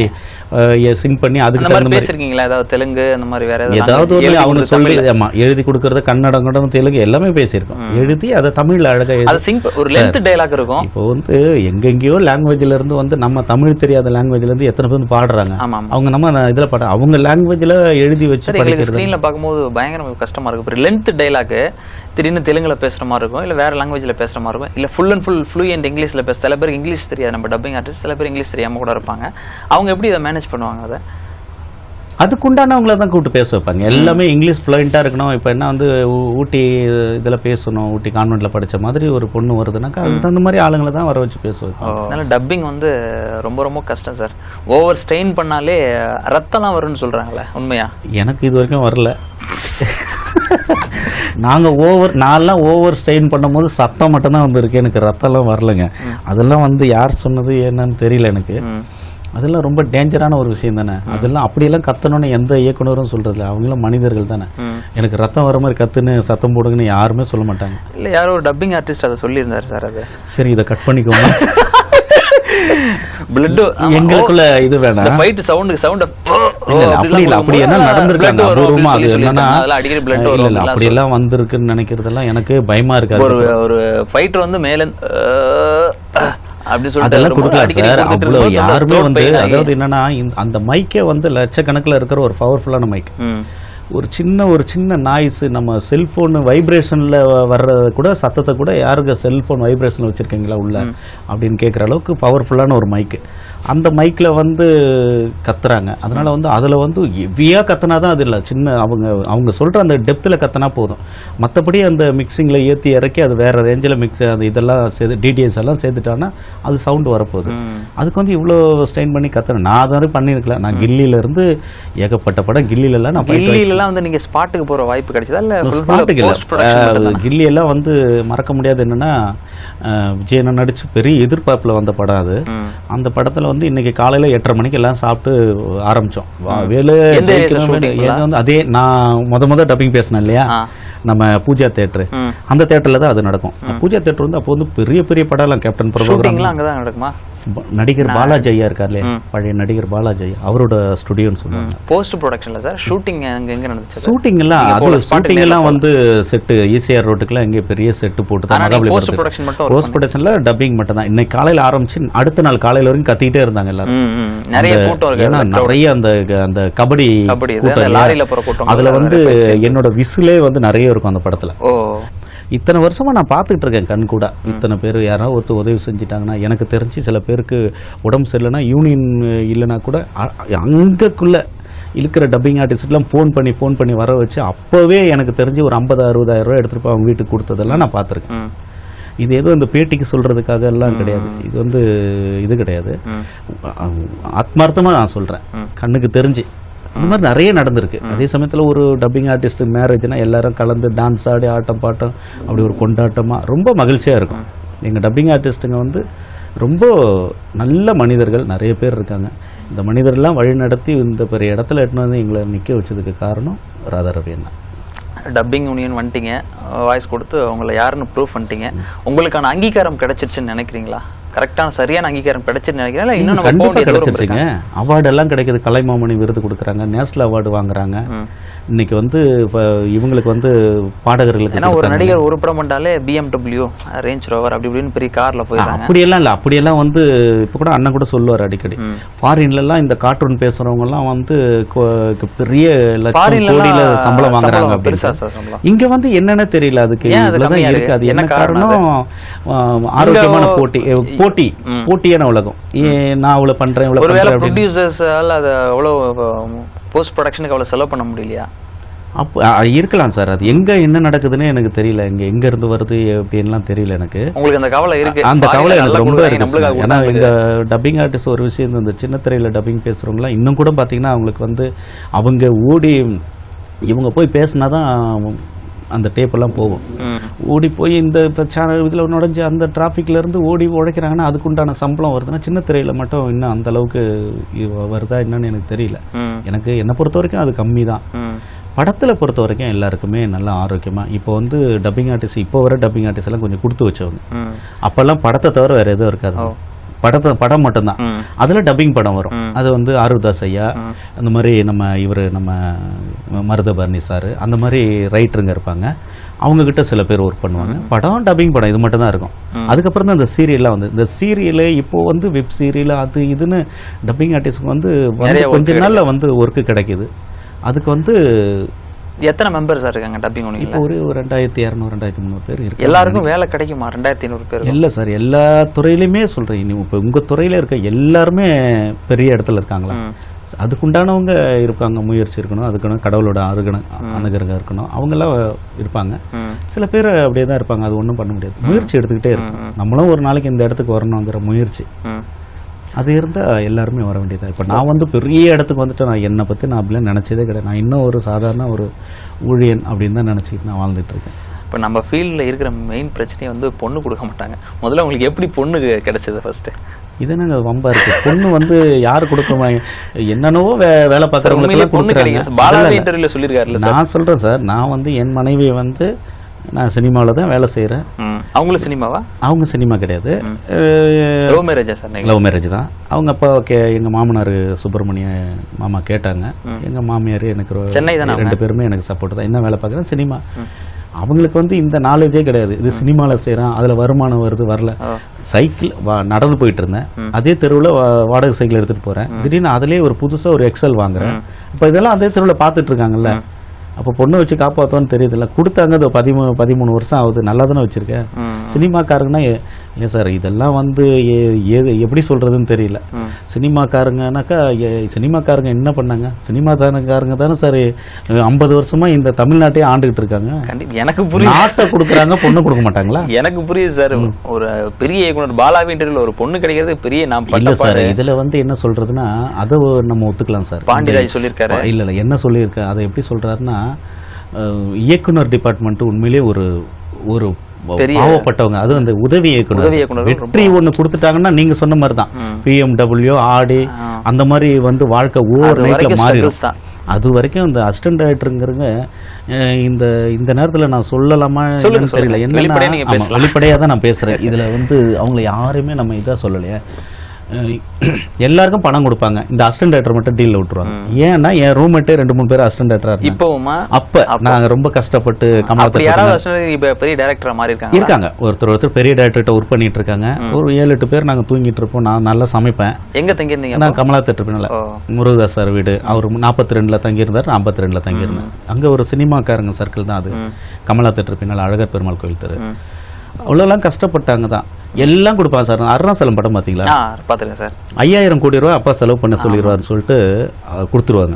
சிங் பண்ணி அதுக்கு பேசிருக்கீங்களா? ஏதாவது தெலுங்கு அந்த மாதிரி வேற ஏதாவது அவங்க சொல்லி ஆமா எழுதி கொடுக்கறது கன்னடம் தெலுங்கு எல்லாமே பேசியிருக்கோம். எழுதி அதை தமிழ்ல அழகாக ஒரு லென்த் டயலாக் இருக்கும். இப்போ வந்து எங்கெங்கயோ லாங்குவேஜ்ல இருந்து வந்து நம்ம தமிழ் தெரியாத லாங்குவேஜ்ல இருந்து எத்தனை பேர் பாடுறாங்க. அவங்க நம்ம இதுல பாடுற அவங்க லாங்குவேஜ்ல எழுதி வச்சு ஸ்கிரீன்ல பார்க்கும்போது பயங்கர கஷ்டமா இருக்கு. ஒரு லென்த் டயலாக் திடீர்னு தெலுங்குல பேசுற மாதிரி இருக்கும், இல்லை வேறு லாங்குவேஜில் பேசுகிற மாதிரி இருக்கும், இல்லை ஃபுல் அண்ட் ஃபுல் ஃப்ளூயண்ட் இங்கிலீஷில் பேச. சில பேர் இங்கிலீஷ் தெரியாது, நம்ம டப்பிங் ஆர்டிஸ்ட் சில பேர் இங்கிலீஷ் தெரியாமல் கூட இருப்பாங்க. அவங்க எப்படி இதை மேனேஜ் பண்ணுவாங்க? அதை அதுக்குண்டானவங்கள தான் கூப்பிட்டு பேச வைப்பாங்க. எல்லாமே இங்கிலீஷ் ஃப்ளூயண்ட்டாக இருக்கணும். இப்போ என்ன வந்து ஊட்டி இதில் பேசணும், ஊட்டி கான்வெண்ட்டில் படித்த மாதிரி ஒரு பொண்ணு வருதுனாக்கா அது அந்த மாதிரி ஆளுங்களை தான் வர வச்சு பேச வைப்பாங்க. அதனால டப்பிங் வந்து ரொம்ப ரொம்ப கஷ்டம் சார். ஓவர் ஸ்ட்ரெயின் பண்ணாலே ரத்தம்லாம் வரும்னு சொல்கிறாங்களே, உண்மையா? எனக்கு இது வரைக்கும் வரல. நாங்கள் ஓவர் நான்லாம் ஓவர் ஸ்ட்ரெயின் பண்ணும்போது சத்தம் மட்டும்தான் வந்துருக்கு, எனக்கு ரத்தம்லாம் வரலைங்க. அதெல்லாம் வந்து யார் சொன்னது என்னன்னு தெரியல எனக்கு. அதெல்லாம் ரொம்ப டேஞ்சரான ஒரு விஷயம் தானே. அதெல்லாம் அப்படியெல்லாம் கத்தணும்னு எந்த இயக்குனரும் சொல்றதில்ல. அவங்களும் மனிதர்கள் தானே. எனக்கு ரத்தம் வர மாதிரி கத்துன்னு சத்தம் போடுங்கன்னு யாருமே சொல்ல மாட்டாங்க. இல்லை, யாரோ ஒரு டப்பிங் ஆர்டிஸ்ட் அதை சொல்லியிருந்தார் சார். அது சரி, இதை கட் பண்ணிக்கோங்க. எங்களுக்குள்ள இது வேணாம். அப்படி என்ன நடந்திருக்காங்க அபூர்வமா, அது என்னன்னா அப்படியெல்லாம் வந்திருக்குன்னு நினைக்கிறதெல்லாம் எனக்கு பயமா இருக்கு. ஒரு ஒரு ஃபைட்டர் வந்து மேலே யாருமே வந்து அதாவது என்னன்னா அந்த மைக்கே வந்து லட்சக்கணக்கில் இருக்கிற ஒரு பவர்ஃபுல்லான மைக். ஒரு சின்ன ஒரு சின்ன நாய்ஸு நம்ம செல்ஃபோனு வைப்ரேஷனில் வர்றத கூட சத்தத்தை கூட யாருக்கு செல்ஃபோன் வைப்ரேஷனில் வச்சுருக்கீங்களா உள்ள அப்படின்னு கேட்குற அளவுக்கு பவர்ஃபுல்லான ஒரு மைக்கு. அந்த மைக்கில் வந்து கத்துறாங்க. அதனால் வந்து அதில் வந்து ஹெவியாக கத்தினா தான் அது இல்லை, சின்ன அவங்க அவங்க சொல்கிற அந்த டெப்த்தில் கத்தினா போதும். மற்றபடி அந்த மிக்சிங்கில் ஏற்றி இறக்கி அது வேறு ரேஞ்சில் மிக்ஸ் அந்த இதெல்லாம் சேர்த்து டிடிஎஸ் எல்லாம் சேர்த்துட்டான்னா அது சவுண்டு வரப்போகுது. அதுக்கு வந்து இவ்வளோ ஸ்ட்ரெயின் பண்ணி கத்துறேன் நான். அது மாதிரி பண்ணியிருக்கலாம். நான் கில்லியிலேருந்து ஏகப்பட்ட படம் கில்லிலெல்லாம் நான் கில்லியில் வந்து நீங்க ஸ்பாட்டுக்கு போற வாய்ப்பு கிடைச்சதா? இல்ல, கில்லி எல்லாம் வந்து மறக்க முடியாது. என்னன்னா விஜயன் நடிச்சு பெரிய எதிர்பார்ப்புல வந்த படம் அது. அந்த படத்துல வந்து இன்னைக்கு காலையில எட்டரை மணிக்கு எல்லாம் சாப்பிட்டு ஆரம்பிச்சோம். வேலை வந்து அதே நான் முத முத டப்பிங் பேசினேன் இல்லையா, நம்ம பூஜா தியேட்டர், அந்த தியேட்டர்ல தான் அது நடக்கும். பூஜா தியேட்டர் வந்து அப்போ வந்து பெரிய பெரிய படம் எல்லாம் கேப்டன் பிரபு அங்கதான் நடக்குமா? நடிகர் பாலாஜி ஐயா இருக்கார்ல, பழைய நடிகர் பாலாஜி அவரோட ஸ்டுடியோன்னு சொல்லுவாங்க. போஸ்ட் ப்ரொடக்ஷன்ல சார் ஷூட்டிங் அங்க எங்க நடந்துச்சு? ஷூட்டிங் எல்லாம் அது ஷூட்டிங் எல்லாம் வந்து செட் ஈசிஆர் ரோட்டுக்குலாம் எங்க பெரிய செட் போட்டு தான் மகாபலி. போஸ்ட் ப்ரொடக்ஷன் மட்டும் போஸ்ட் ப்ரொடக்ஷன்ல டப்பிங் மட்டும் தான். இன்னைக்கு காலையில ஆரம்பிச்சு அடுத்த நாள் காலையில வரைக்கும் கத்திட்டே இருந்தாங்க எல்லாரும். நிறைய கூட்டம் இருக்கு, நிறைய அந்த அந்த கபடி கூட்டம், லாரியில போற கூட்டம். அதுல வந்து என்னோட விசிலே வந்து நிறைய இருக்கும் அந்த படத்துல. இத்தனை வருஷமா நான் பார்த்துட்டு இருக்கேன் கண் கூட. இத்தனை பேர் யாராவது ஒருத்தர் உதவி செஞ்சுட்டாங்கன்னா, எனக்கு தெரிஞ்சு சில பேருக்கு உடம்பு சரியில்லைன்னா யூனியன் இல்லைன்னா கூட அங்கக்குள்ள இருக்கிற டப்பிங் ஆர்டிஸ்ட்லாம் ஃபோன் பண்ணி ஃபோன் பண்ணி வர வச்சு அப்போவே எனக்கு தெரிஞ்சு ஒரு ஐம்பது அறுபதாயிரம் ரூபா எடுத்துகிட்டு போய் அவங்க வீட்டுக்கு கொடுத்ததெல்லாம் நான் பார்த்துருக்கேன். இது ஏதோ இந்த பேட்டிக்கு சொல்கிறதுக்காக எல்லாம் கிடையாது, இது வந்து இது கிடையாது, ஆத்மார்த்தமாக நான் சொல்கிறேன் கண்ணுக்கு தெரிஞ்சு. இந்த மாதிரி நிறைய நடந்திருக்கு. அதே சமயத்தில் ஒரு டப்பிங் ஆர்டிஸ்ட் மேரேஜ்னா எல்லாரும் கலந்து டான்ஸ் ஆடி ஆட்டம் பாட்டம் அப்படி ஒரு கொண்டாட்டமாக ரொம்ப மகிழ்ச்சியாக இருக்கும். எங்கள் டப்பிங் ஆர்டிஸ்ட்டுங்க வந்து ரொம்ப நல்ல மனிதர்கள் நிறைய பேர் இருக்காங்க. இந்த மனிதர்கள்லாம் வழி நடத்தி இந்த பெரிய இடத்துல எட்டுன்னு வந்து எங்களை நிற்க வச்சதுக்கு காரணம் ராதாரவி அண்ணா. டப்பிங் யூனியன் வந்துட்டீங்க, வாய்ஸ் கொடுத்து உங்களை யாருன்னு ப்ரூவ் பண்ணிட்டீங்க. உங்களுக்கான அங்கீகாரம் கிடைச்சிருச்சுன்னு நினைக்கிறீங்களா? கரெக்டான சரியான அங்கீகாரம் கிடைச்சிருன்னு நினைக்கிறீங்களா? இன்னும் கண்டிப்பாக கிடைச்சிருச்சுங்க. அவார்டெல்லாம் கிடைக்கிது, கலைமாமணி விருது கொடுக்குறாங்க, நேஷனல் அவார்டு வாங்குறாங்க. இன்னைக்கு வந்து இப்போ இவங்களுக்கு வந்து பாடகர்களுக்கு ஏன்னா ஒரு நடிகர் ஒரு படம் பண்ணாலே பிஎம்டபிள்யூ ரேஞ்ச் ரோவர் அப்படி இப்படின்னு பெரிய காரில் போயிடுறாங்க. அப்படியெல்லாம் இல்லை, அப்படியெல்லாம் வந்து இப்போ கூட அண்ணன் கூட சொல்லுவார் அடிக்கடி, ஃபாரின்லலாம் இந்த கார்ட்டூன் பேசுகிறவங்கலாம் வந்து பெரிய கோடியில் சம்பளம் வாங்குறாங்க. இங்க வந்து என்னன்னு தெரியல, அதுக்கு இருக்காது என்ன காரணம்? ஆரோக்கியமான போட்டி போட்டி போட்டியான உலகம். நான் அவ்வளவு பண்றேன் அவ்வளவு செலவு பண்ண முடியலையா? அப்போ இருக்கலாம் சார். அது எங்கே என்ன நடக்குதுன்னு எனக்கு தெரியல, இங்கே எங்கேருந்து வருது அப்படின்லாம் தெரியல எனக்கு. உங்களுக்கு அந்த கவலை இருக்கு? அந்த கவலை எனக்கு ரொம்ப இருக்கு. ஏன்னா இந்த டப்பிங் ஆர்டிஸ்ட் ஒரு விஷயம், இந்த சின்ன திரையில் டப்பிங் பேசுகிறவங்களாம் இன்னும் கூட பார்த்தீங்கன்னா அவங்களுக்கு வந்து அவங்க ஓடி இவங்க போய் பேசினா தான் அந்த டேப்பெல்லாம் போகும். ஓடி போய் இந்த இப்போ சேனல் இதில் நுழைஞ்சு அந்த டிராஃபிக்லேருந்து ஓடி உழைக்கிறாங்கன்னா அதுக்குண்டான சம்பளம் வருதுன்னா சின்ன திரையில் மட்டும் இன்னும் அந்த அளவுக்கு வருதா என்னன்னு எனக்கு தெரியல. எனக்கு என்னை பொறுத்த வரைக்கும் அது கம்மி தான். படத்தில் பொறுத்த வரைக்கும் எல்லாருக்குமே நல்லா ஆரோக்கியமாக இப்போ வந்து டப்பிங் ஆர்டிஸ்ட் இப்போ வர டப்பிங் ஆர்டிஸ்ட் எல்லாம் கொஞ்சம் கொடுத்து வச்சவங்க. அப்போல்லாம் படத்தை தவிர வேறு எதுவும் இருக்காது, படத்தை படம் மட்டும்தான். அதில் டப்பிங் படம் வரும், அது வந்து ஆருதாஸ் ஐயா, அந்த மாதிரி நம்ம இவர் நம்ம மருதபரணி சார், அந்த மாதிரி ரைட்டருங்க இருப்பாங்க. அவங்கக்கிட்ட சில பேர் ஒர்க் பண்ணுவாங்க. படம் டப்பிங் படம் இது மட்டும் தான் இருக்கும். அதுக்கப்புறம் தான் இந்த சீரியல்லாம் வந்து இந்த சீரியலு இப்போது வந்து வெப் சீரியல் அது இதுன்னு டப்பிங் ஆர்டிஸ்ட்க்கு வந்து கொஞ்ச நாளில் வந்து ஒர்க்கு கிடைக்கிது. அதுக்கு வந்து எத்தனை மெம்பர்ஸ் இருக்காங்க டப்பிங் யூனியன்? இப்போ ஒரு ரெண்டாயிரத்தி இரநூறு ரெண்டாயிரத்தி முந்நூறு பேர் இருக்கு. எல்லாருக்கும் வேலை கிடைக்குமா? ரெண்டாயிரத்தி ஐநூறு பேர் இல்லை சார், எல்லா துறையிலையுமே சொல்கிறேன். இனி இப்போ உங்கள் துறையில் இருக்க எல்லாருமே பெரிய இடத்துல இருக்காங்களா? அதுக்குண்டானவங்க இருப்பாங்க, முயற்சி இருக்கணும், அதுக்கணும் கடவுளோட அருகண அணுகருங்க இருக்கணும், அவங்கெல்லாம் இருப்பாங்க. சில பேர் அப்படியே தான் இருப்பாங்க, அது ஒன்றும் பண்ண முடியாது. முயற்சி எடுத்துக்கிட்டே இருக்கும். நம்மளும் ஒரு நாளைக்கு இந்த இடத்துக்கு வரணுங்கிற முயற்சி அது இருந்தால் எல்லாருமே வர வேண்டியதாக. இப்போ நான் வந்து பெரிய இடத்துக்கு வந்துட்டு நான் என்னை பற்றி நான் அப்படிலாம் நினச்சதே கிடையாது. நான் இன்னும் ஒரு சாதாரண ஒரு ஊழியன் அப்படின்னு தான் நினச்சிக்கிட்டு நான் வாழ்ந்துட்டுருக்கேன். இப்போ நம்ம ஃபீல்டில் இருக்கிற மெயின் பிரச்சனையை வந்து பொண்ணு கொடுக்க மாட்டாங்க. முதல்ல உங்களுக்கு எப்படி பொண்ணு கிடைச்சது ஃபஸ்ட்டு? இது என்னங்க வம்பா இருக்குது? பொண்ணு வந்து யார் கொடுக்குறாங்க? என்னென்னவோ வே வேலை பார்க்குறவங்களுக்கு பொண்ணு கிடையாது. பாலாஜி இன்டர்வியூவில் சொல்லியிருக்காருல்ல. நான் சொல்கிறேன் சார், நான் வந்து என் மனைவியை வந்து நான் சினிமாவில் தான் வேலை செய்கிறேன். அவங்களும் சினிமாவா? அவங்க சினிமா கிடையாது, லவ் மேரேஜா சார்? லவ் மேரேஜ் தான். அவங்க அப்பா கே எங்கள் மாமனார் சுப்பிரமணிய மாமா கேட்டாங்க. எங்கள் மாமியார் எனக்கு சென்னை தான். ரெண்டு பேருமே எனக்கு சப்போர்ட் தான். என்ன வேலை பார்க்குறேன்? சினிமா. அவங்களுக்கு வந்து இந்த நாலேஜே கிடையாது. இது சினிமாவில் செய்கிறேன், அதில் வருமானம் வருது வரல. சைக்கிள் வா நடந்து போயிட்டு இருந்தேன், அதே தெருவில் வாடகை சைக்கிள் எடுத்துகிட்டு போகிறேன். திடீர்னு அதிலே ஒரு புதுசாக ஒரு எக்ஸல் வாங்குறேன். இப்போ இதெல்லாம் அதே தெருவில் பார்த்துட்டு இருக்காங்கல்ல. அப்போ பொண்ணை வச்சு காப்பாற்றோன்னு தெரியுதுல்ல. கொடுத்தாங்க, அது பதிமூணு பதிமூணு வருஷம் ஆகுது, நல்லா தானே வச்சுருக்கேன். சினிமாக்காரங்கன்னா ஏன் சார் இதெல்லாம் வந்து ஏ எப்படி சொல்கிறதுன்னு தெரியல. சினிமாக்காரங்கனாக்கா சினிமாக்காரங்க என்ன பண்ணாங்க? சினிமாக்காரங்க தானே சார் ஐம்பது வருஷமாக இந்த தமிழ்நாட்டையே ஆண்டுகிட்டு இருக்காங்க. எனக்கு புரியுது, ஆட்டை கொடுக்குறாங்க, பொண்ணு கொடுக்க மாட்டாங்களா? எனக்கு புரியுது சார். ஒரு பெரிய இயக்குனர் பாலாவி இன்டர்வியூவில் ஒரு பொண்ணு கிடைக்கிறது பெரிய நான் இல்லை சார். இதில் வந்து என்ன சொல்கிறதுனா அதை நம்ம ஒத்துக்கலாம் சார். பாண்டியராஜ் சொல்லியிருக்காரு. இல்லை இல்லை என்ன சொல்லியிருக்கேன் அதை எப்படி சொல்கிறாருன்னா, இயக்குனர் டிபார்ட்மெண்ட் உண்மையிலே ஒரு ஒரு பாவப்பட்டவங்க. அது அந்த உதவி இயக்குனர் வெற்றி ஒன்று கொடுத்துட்டாங்கன்னா நீங்க சொன்ன மாதிரி தான் பிஎம்டபிள்யூ ஆடி அந்த மாதிரி வந்து வாழ்க்கை ஓவர் நைட்ல மாறிடும். அது வரைக்கும் இந்த அசிஸ்டன்ட் டைரக்டருங்கிறங்க இந்த இந்த நேரத்தில் நான் சொல்லலாமா தெரியல. என்ன வெளிப்படையாக தான் நான் பேசுறேன். இதுல வந்து அவங்களை யாருமே நம்ம இதாக சொல்லலையே. எல்லாருக்கும் பணம் கொடுப்பாங்க. இந்த அசிஸ்டன்ட் டைரக்டர் மட்டும் டீல் விட்டுருவாங்க. ஏன்னா என் ரூம்மேட்டே ரெண்டு மூணு பேர் அசிஸ்டன்ட் டைரக்டர் இப்போமா. அப்ப நாங்க ரொம்ப கஷ்டப்பட்டு கமால் யாராவது பெரிய டைரக்டர் மாதிரி இருக்காங்க இருக்காங்க ஒருத்தர் ஒருத்தர் பெரிய டைரக்டர்கிட்ட ஒர்க் பண்ணிட்டு இருக்காங்க. ஒரு ஏழு எட்டு பேர் நாங்கள் தூங்கிட்டு இருப்போம். நான் நல்லா சமைப்பேன். எங்க தங்கியிருந்தீங்க? நான் கமலா திட்டப்பினால முருகதாஸ் சார் வீடு. அவர் நாற்பத்தி ரெண்டுல தங்கியிருந்தார், ஐம்பத்தி ரெண்டுல தங்கியிருந்தேன். அங்க ஒரு சினிமாக்காரங்க சர்க்கிள் தான் அது. கமலா திட்டப்பினால அழகர் பெருமாள் கோயில் தெரு. அவ்வளோலாம் கஷ்டப்பட்டாங்க தான். எல்லாம் கொடுப்பாங்க சார். அருணாசலம் படம் பார்த்தீங்களா? பார்த்துருக்கேன் சார். ஐயாயிரம் கோடி ரூபா அப்பா செலவு பண்ண சொல்லிடுவாருன்னு சொல்லிட்டு கொடுத்துருவாங்க.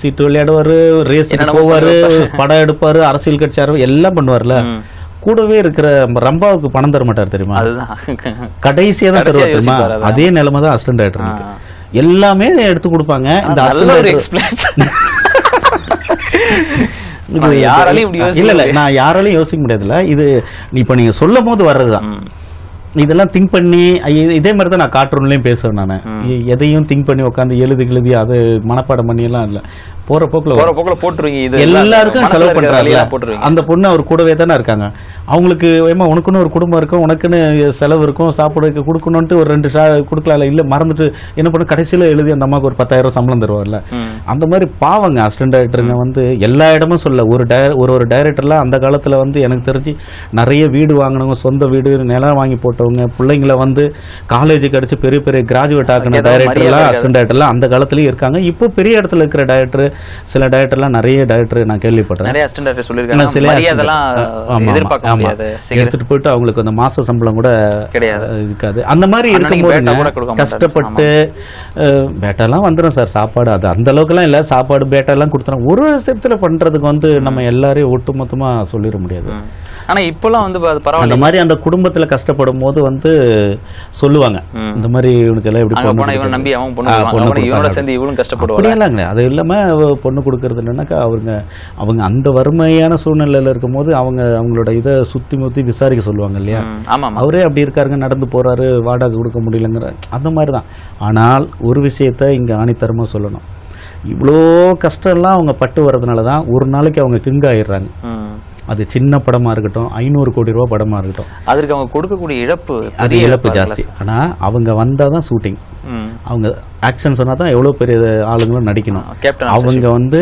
சீட்டு விளையாடுவார், ரேஸ் போவார், படம் எடுப்பார், அரசியல் கட்சி ஆர்வம் எல்லாம் பண்ணுவார்ல. கூடவே இருக்கிற ரம்பாவுக்கு பணம் தர மாட்டார் தெரியுமா? கடைசியாக தான் தருவார் தெரியுமா? அதே நிலைமை தான் அசிஸ்டன்ட் ஆகிட்டு எல்லாமே எடுத்து கொடுப்பாங்க. இந்த நான் யாராலையும் யோசிக்க முடியாதுல்ல. இது இப்ப நீங்க சொல்லும் போது வர்றதுதான். இதெல்லாம் திங்க் பண்ணி இதே மாதிரி தான் நான் கார்ட்டூன்லையும் பேசுவேன். நான் எதையும் திங்க் பண்ணி உட்காந்து எழுதி எழுதி அதை மனப்பாடம் பண்ணி எல்லாம் இல்லை. போற போக்குல போற போக்குல போட்டுருவீங்க. இது எல்லாருக்கும் செலவு பண்றாங்க. அந்த பொண்ணு அவர் கூடவே தானே இருக்காங்க. அவங்களுக்கு ஏமா உனக்குன்னு ஒரு குடும்பம் இருக்கும், உனக்குன்னு செலவு இருக்கும், சாப்பிட கொடுக்கணும்ட்டு ஒரு ரெண்டு கொடுக்கலாம் இல்லை மறந்துட்டு என்ன பண்ண கடைசியில எழுதி அந்த அம்மாவுக்கு ஒரு பத்தாயிரம் சம்பளம் தருவார்ல. அந்த மாதிரி பாவங்க அசிஸ்டன்ட் டைரக்டருங்க வந்து எல்லா இடமும் சொல்ல ஒரு ஒரு ஒரு டைரக்டர்லாம் அந்த காலத்துல வந்து எனக்கு தெரிஞ்சு நிறைய வீடு வாங்கினவங்க, சொந்த வீடு நிலம் வாங்கி போட்டவங்க, பிள்ளைங்களை வந்து காலேஜுக்கு அடிச்சு பெரிய பெரிய கிராஜுவேட் ஆகின டைரக்டர்லாம் அசிஸ்டன்ட் டைரக்டர்லாம் அந்த காலத்துலயும் இருக்காங்க. இப்போ பெரிய இடத்துல இருக்கிற டைரக்டர் சில டைரக்டர்லாம் நிறைய டைரக்டர் நான் கேள்விப்பட்டேன் போயிட்டு அவங்களுக்கு அந்த மாச சம்பளம் கூட இருக்காது. அந்த மாதிரி இருக்கும்போது கஷ்டப்பட்டு பேட்டாலாம் வந்துடும் சார். சாப்பாடு அது அந்த அளவுக்குலாம் இல்லை. சாப்பாடு பேட்டாலாம் கொடுத்தோம். ஒரு விஷயத்துல பண்றதுக்கு வந்து நம்ம எல்லாரையும் ஒட்டுமொத்தமா சொல்லிட முடியாது. ஆனா இப்பெல்லாம் வந்து பரவாயில்ல. அந்த மாதிரி அந்த குடும்பத்துல கஷ்டப்படும் போது வந்து சொல்லுவாங்க இந்த மாதிரி இவனுக்கு எல்லாம் எப்படி அது இல்லாம பொண்ணு கொடுக்கறது இல்லைனாக்கா அவங்க அவங்க அந்த வறுமையான சூழ்நிலையில் இருக்கும்போது அவங்க அவங்களோட இதை சுற்றி முற்றி விசாரிக்க சொல்லுவாங்க இல்லையா? அவரே அப்படி இருக்காருங்க, நடந்து போறாரு, வாடகை கொடுக்க முடியலங்கிற அந்த மாதிரி தான். ஆனால் ஒரு விஷயத்த இங்கே ஆணித்தரமாக சொல்லணும். இவ்வளோ கஷ்டம்லாம் அவங்க பட்டு வர்றதுனால தான் ஒரு நாளைக்கு அவங்க கிங் ஆயிடுறாங்க. அது சின்ன படமாக இருக்கட்டும், ஐநூறு கோடி ரூபா படமாக இருக்கட்டும், அதற்கு அவங்க கொடுக்கக்கூடிய இழப்பு அது இழப்பு ஜாஸ்தி. ஆனால் அவங்க வந்தால் தான் ஷூட்டிங். அவங்க ஆக்ஷன் சொன்னால் தான் எவ்வளோ பெரிய ஆளுங்களும் நடிக்கணும். அவங்க வந்து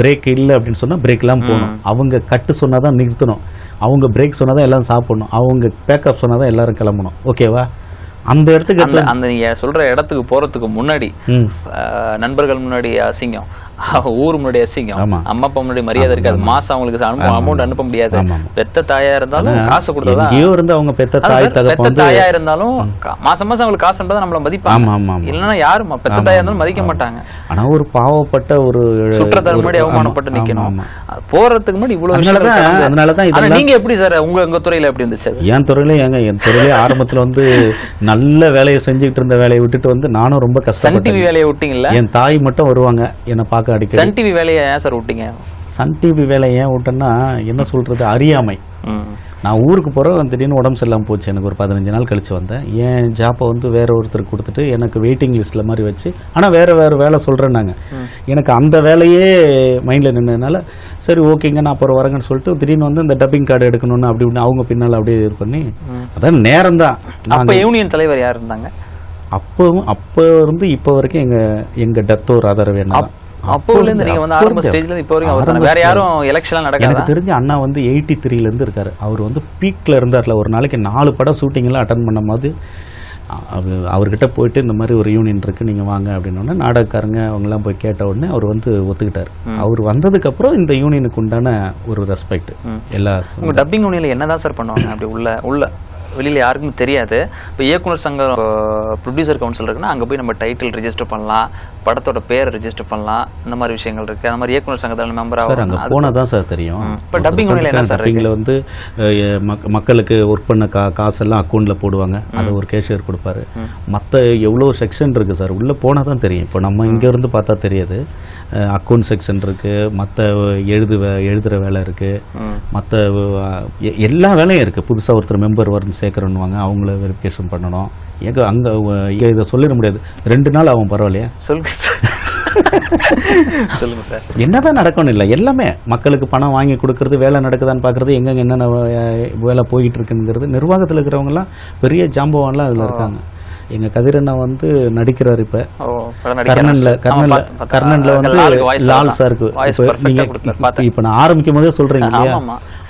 பிரேக் இல்லை அப்படின்னு சொன்னால் பிரேக்லாம் போகணும். அவங்க கட்டு சொன்னால் தான் நிறுத்தணும். அவங்க பிரேக் சொன்னால் தான் எல்லாம் சாப்பிடணும். அவங்க பேக்கப் சொன்னால் தான் எல்லாரும் கிளம்பணும். ஓகேவா? அந்த இடத்துக்கு அந்த நீங்க சொல்ற இடத்துக்கு போறதுக்கு முன்னாடி நண்பர்கள் முன்னாடி அசிங்கம், ஊர் முன்னாடி அசிங்கம், அம்மா அப்பா முன்னாடி மரியாதை இருக்காது. மாசம் அவங்களுக்கு அமௌண்ட் அனுப்ப முடியாது. பெத்த தாயா இருந்தாலும் காசு கொடுத்ததான். பெத்த தாயா இருந்தாலும் மாசம் மாசம் அவங்களுக்கு காசு என்பதை நம்மள மதிப்பாங்க. இல்லைன்னா யாரும் பெத்த தாயா இருந்தாலும் மதிக்க மாட்டாங்க. ஆனா ஒரு பாவப்பட்ட ஒரு சுற்றத்தார் முன்னாடி அவமானப்பட்டு நிக்கணும். போறதுக்கு முன்னாடி இவ்வளவு. அதனாலதான் நீங்க எப்படி சார் உங்க எங்க துறையில எப்படி இருந்துச்சு? என் துறையில எங்க என் துறையில ஆரம்பத்துல வந்து நல்ல வேலையை செஞ்சுட்டு இருந்த வேலையை விட்டுட்டு வந்து நானும் ரொம்ப கஷ்டப்பட்டேன். சன் டிவி வேலையை விட்டீங்களா? என் தாய் மட்டும் வருவாங்க என்னை பார்க்க அடிக்க. சன் டிவி வேலையை ஏன் சார் விட்டீங்க? சன் டிவி வேலையை ஏன் விட்டேன்னா என்ன சொல்றது, அறியாமை. நான் ஊருக்கு போகிறேன், திடீர்னு உடம்பு சரியில்லாமல் போச்சு. எனக்கு ஒரு பதினஞ்சு நாள் கழிச்சு வந்தேன். என் ஜாப்பை வந்து வேற ஒருத்தருக்கு கொடுத்துட்டு எனக்கு வெயிட்டிங் லிஸ்ட்டில் மாதிரி வச்சு, ஆனால் வேறு வேறு வேலை சொல்கிறேன் நாங்கள். எனக்கு அந்த வேலையே மைண்டில் நின்றதுனால சரி ஓகேங்க நான் அப்புறம் வரேங்கன்னு சொல்லிட்டு திடீர்னு வந்து இந்த டப்பிங் கார்டு எடுக்கணும்னு அப்படி இப்படின்னு அவங்க பின்னால் அப்படியே இது பண்ணி அதான் நேரம் தான். அப்போ யூனியன் தலைவர் யார் இருந்தாங்க? அப்போவும் அப்போ இருந்து இப்போ வரைக்கும் எங்கள் எங்கள் டத்தோ ராதாரவே என்ன தெரிஞ்ச அண்ணா வந்து எயிட்டி த்ரீல இருந்து இருக்காரு. அவர் வந்து பீக்ல இருந்தார்ல. ஒரு நாளைக்கு நாலு படம் ஷூட்டிங் எல்லாம் அட்டன் பண்ணும் போது அவர்கிட்ட போயிட்டு இந்த மாதிரி ஒரு யூனியன் இருக்கு நீங்க வாங்க அப்படின்னு நாடகக்காரங்க அவங்கெல்லாம் போய் கேட்ட உடனே அவர் வந்து ஒத்துக்கிட்டாரு. அவர் வந்ததுக்கு அப்புறம் இந்த யூனியனுக்கு உண்டான ஒரு ரெஸ்பெக்ட் எல்லா டப்பிங் யூனியன்ல என்னதான் சார் பண்ணுவாங்க அப்படி உள்ள உள்ள வெளியில் யாருக்கும் தெரியாது. இப்போ இயக்குனர் சங்கம் ப்ரொடியூசர் கவுன்சில் இருக்குன்னா அங்கே போய் நம்ம டைட்டில் ரிஜிஸ்டர் பண்ணலாம், படத்தோட பேர் ரிஜிஸ்டர் பண்ணலாம், இந்த மாதிரி விஷயங்கள் இருக்குது. அந்த மாதிரி இயக்குனர் சங்கத்தில் மெம்பர் ஆகும் போனால் தான் சார் தெரியும். இப்போ டப்பிங் என்ன சார்? டப்பிங்கில் வந்து மக்களுக்கு ஒர்க் பண்ண கா காசெல்லாம் அக்கௌண்ட்டில் போடுவாங்க. அதை ஒரு கேஷியர் கொடுப்பாரு. மற்ற எவ்வளோ செக்ஷன் இருக்குது சார், உள்ளே போனால் தான் தெரியும். இப்போ நம்ம இங்கேருந்து பார்த்தா தெரியாது. அக்கௌண்ட் செக்ஷன் இருக்குது, மற்ற எழுது எழுதுகிற வேலை இருக்குது, மற்ற எல்லா வேலையும் இருக்குது. புதுசாக ஒருத்தர் மெம்பர் வரணும் சேர்க்கணுவாங்க, அவங்கள வெரிஃபிகேஷன் பண்ணணும். ஏங்க அங்கே இதை சொல்லிட முடியாது. ரெண்டு நாள் ஆகும். பரவாயில்லையா? சொல்லுங்க சார். சொல்லுங்க சார். என்னதான் நடக்கணும் இல்லை எல்லாமே மக்களுக்கு பணம் வாங்கி கொடுக்கறது, வேலை நடக்குதான்னு பார்க்குறது, எங்கெங்கே என்னென்ன வேலை போய்கிட்டு இருக்குங்கிறது நிர்வாகத்தில் இருக்கிறவங்கலாம் பெரிய ஜாம்பவான்லாம் அதில் இருக்காங்க. எங்க கதிரண்ணா வந்து நடிக்கிறார் இப்ப. ஓ கர்ணன்ல கர்ணன்ல கர்ணன்ல வந்து லால் சாருக்கு இப்ப நான் ஆரம்பிக்கும் போதே சொல்றேன் இல்லையா.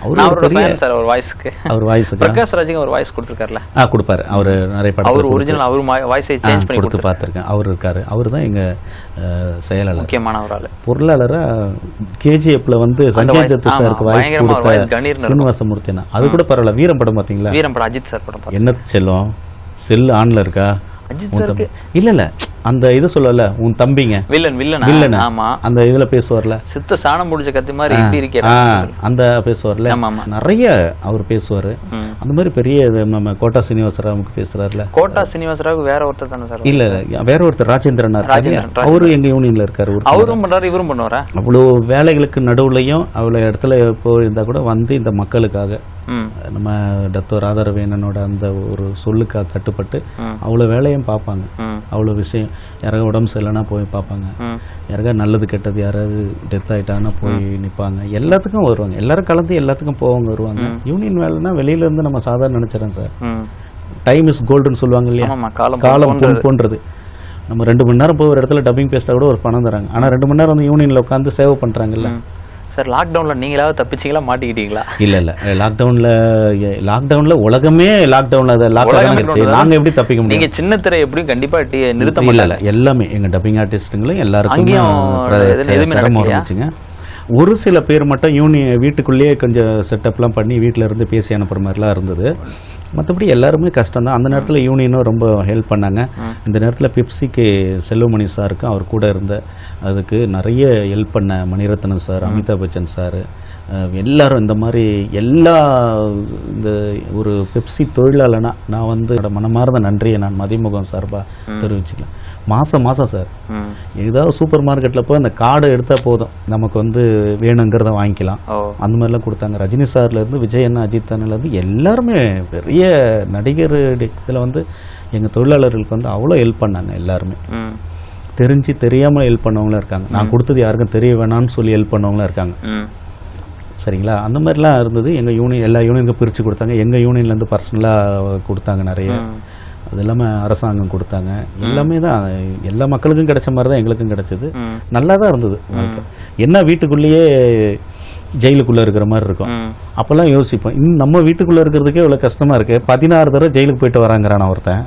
அவரோட பெரிய சார் ஒரு வாய்ஸ்க்கு அவர் வாய்ஸ் பிரகாஷ் ராஜ்ங்க ஒரு வாய்ஸ் கொடுத்திருக்கார்ல. ஆ கொடுப்பாரு. அவர் நிறைய படத்துல அவர் ஒரிஜினல் அவர் வாய்ஸை சேஞ்ச் பண்ணி கொடுத்து பார்த்திருக்கேன். அவர் இருக்காரு. அவர்தான் எங்க செயலாளர். முக்கியமானவரால பொருளாளரா கேஜிஎஃப்ல வந்து சஞ்சய் தத் சாருக்கு வாய்ஸ் கொடுத்தாரு. சீனிவாசமூர்த்தினா அது கூட பரவாயில்ல. வீரம் படம் பாத்தீங்களா? வீரம் படம் அஜித் சார் படம். என்ன செல்லும் செல் ஆன்ல இருக்கா? இல்ல இல்ல அந்த இது சொல்லல உன் தம்பிங்க வில்லன் வில்லன் வில்லன் ஆமா அந்த இதுல பேசுவார்ல சித்த சாணம் முடிஞ்ச கத்தி மாதிரி இப்படி இருக்கற அந்த பேசுவார்ல. நிறைய அவர் பேசுவாரு அந்த மாதிரி பெரிய நம்ம கோட்டா சீனிவாசராவுக்கு பேசுறாருல. கோட்டா சீனிவாசராவுக்கு வேற ஒருத்தர் தான சார்? இல்ல வேற ஒருத்தர் ராஜேந்திரன் இருக்காரு. அவரும் எங்க யூனியன்ல இருக்காரு. அவரும் பண்றாரு இவரும் பண்ணுவாரா? அவ்வளவு வேலைகளுக்கு நடுவுலயும் அவ்வளவு இடத்துல போய் இருந்தா கூட வந்து இந்த மக்களுக்காக நம்ம டாக்டர் ராதாரவேணனோட அந்த ஒரு சொல்லுக்காக கட்டுப்பட்டு அவ்வளவு வேலையும் பார்ப்பாங்க. அவ்வளவு விஷயம் யாராவது உடம்பு சரியில்லைன்னா போய் பார்ப்பாங்க. யாராவது நல்லது கெட்டது யாராவது டெத் ஆயிட்டாங்கன்னா போய் நிற்பாங்க. எல்லாத்துக்கும் வருவாங்க. எல்லாரும் கலந்து எல்லாத்துக்கும் போவாங்க வருவாங்க. யூனியன் வேலைன்னா வெளியில இருந்து நம்ம சாதாரண நினைச்சிடறோம் சார். டைம் இஸ் கோல்டுன்னு சொல்லுவாங்க இல்லையா. காலம் பொன் போன்றது. நம்ம ரெண்டு மணி நேரம் போய் ஒரு இடத்துல டப்பிங் பேசினா கூட ஒரு பணம் தராங்க. ஆனா ரெண்டு மணி நேரம் வந்து யூனியன்ல உட்காந்து சேவ் பண்றாங்கல்ல சார். லாக்டவுன்ல நீங்களாவது தப்பிச்சிங்களா மாட்டிக்கிட்டீங்களா? இல்ல இல்ல லாக்டவுன்ல லாக்டவுன்ல உலகமே லாக்டவுன்ல அதை லாக்டவுன் நாங்க எப்படி தப்பிக்க முடியும்? நீங்க சின்ன திரை எப்படியும் கண்டிப்பா நிறுத்தம் இல்ல. எல்லாமே எங்க டப்பிங் ஆர்டிஸ்டுங்களும் எல்லாருக்கும் ஆரம்பிச்சுங்க. ஒரு சில பேர் மட்டும் யூனியன் வீட்டுக்குள்ளேயே கொஞ்சம் செட்டப்லாம் பண்ணி வீட்டில இருந்து பேசி அனுப்புற மாதிரிலாம் இருந்தது. மற்றபடி எல்லாருமே கஷ்டம் தான் அந்த நேரத்தில். யூனியனும் ரொம்ப ஹெல்ப் பண்ணாங்க. இந்த நேரத்தில் பெப்சிக்கு செல்வமணி சாருக்கும் அவர் கூட இருந்த அதுக்கு நிறைய ஹெல்ப் பண்ண மணிரத்னம் சார், அமிதாப் பச்சன் சார் எல்லாரும் இந்த மாதிரி எல்லா இந்த ஒரு பெப்சி தொழிலாளனா நான் வந்து மனமார்ந்த நன்றியை நான் மதிமுகம் சார்பாக தெரிவிச்சுக்கலாம். மாதம் மாதம் சார் ஏதாவது சூப்பர் மார்க்கெட்டில் போய் அந்த கார்டை எடுத்தால் போதும் நமக்கு வந்து வேணுங்கிறத வாங்கிக்கலாம் அந்த மாதிரிலாம் கொடுத்தாங்க. ரஜினி சார்லேருந்து விஜய் அண்ணா அஜித் அண்ணன்லேருந்து எல்லாருமே பெரிய நடிகர் இதில் வந்து எங்கள் தொழிலாளர்களுக்கு வந்து அவ்வளோ ஹெல்ப் பண்ணாங்க. எல்லாருமே தெரிஞ்சு தெரியாமல் ஹெல்ப் பண்ணவங்களும் இருக்காங்க. நான் கொடுத்தது யாருக்கும் தெரிய வேணான்னு சொல்லி ஹெல்ப் பண்ணவங்களும் இருக்காங்க. சரிங்களா? அந்த மாதிரிலாம் இருந்தது. எங்கள் யூனியன் எல்லா யூனியனுக்கும் பிரித்து கொடுத்தாங்க. எங்கள் யூனியன்லேருந்து பர்சனலாக கொடுத்தாங்க நிறைய. அது எல்லாமே அரசாங்கம் கொடுத்தாங்க. எல்லாமே தான் எல்லா மக்களுக்கும் கிடைச்ச மாதிரி தான் எங்களுக்கும் கிடைச்சது. நல்லா தான் இருந்தது. என்ன வீட்டுக்குள்ளேயே ஜெயிலுக்குள்ளே இருக்கிற மாதிரி இருக்கும். அப்போல்லாம் யோசிப்போம் இன்னும் நம்ம வீட்டுக்குள்ளே இருக்கிறதுக்கே இவ்வளோ கஷ்டமாக இருக்குது. பதினாறு தடவை ஜெயிலுக்கு போயிட்டு வராங்கிறான் ஒருத்தன்.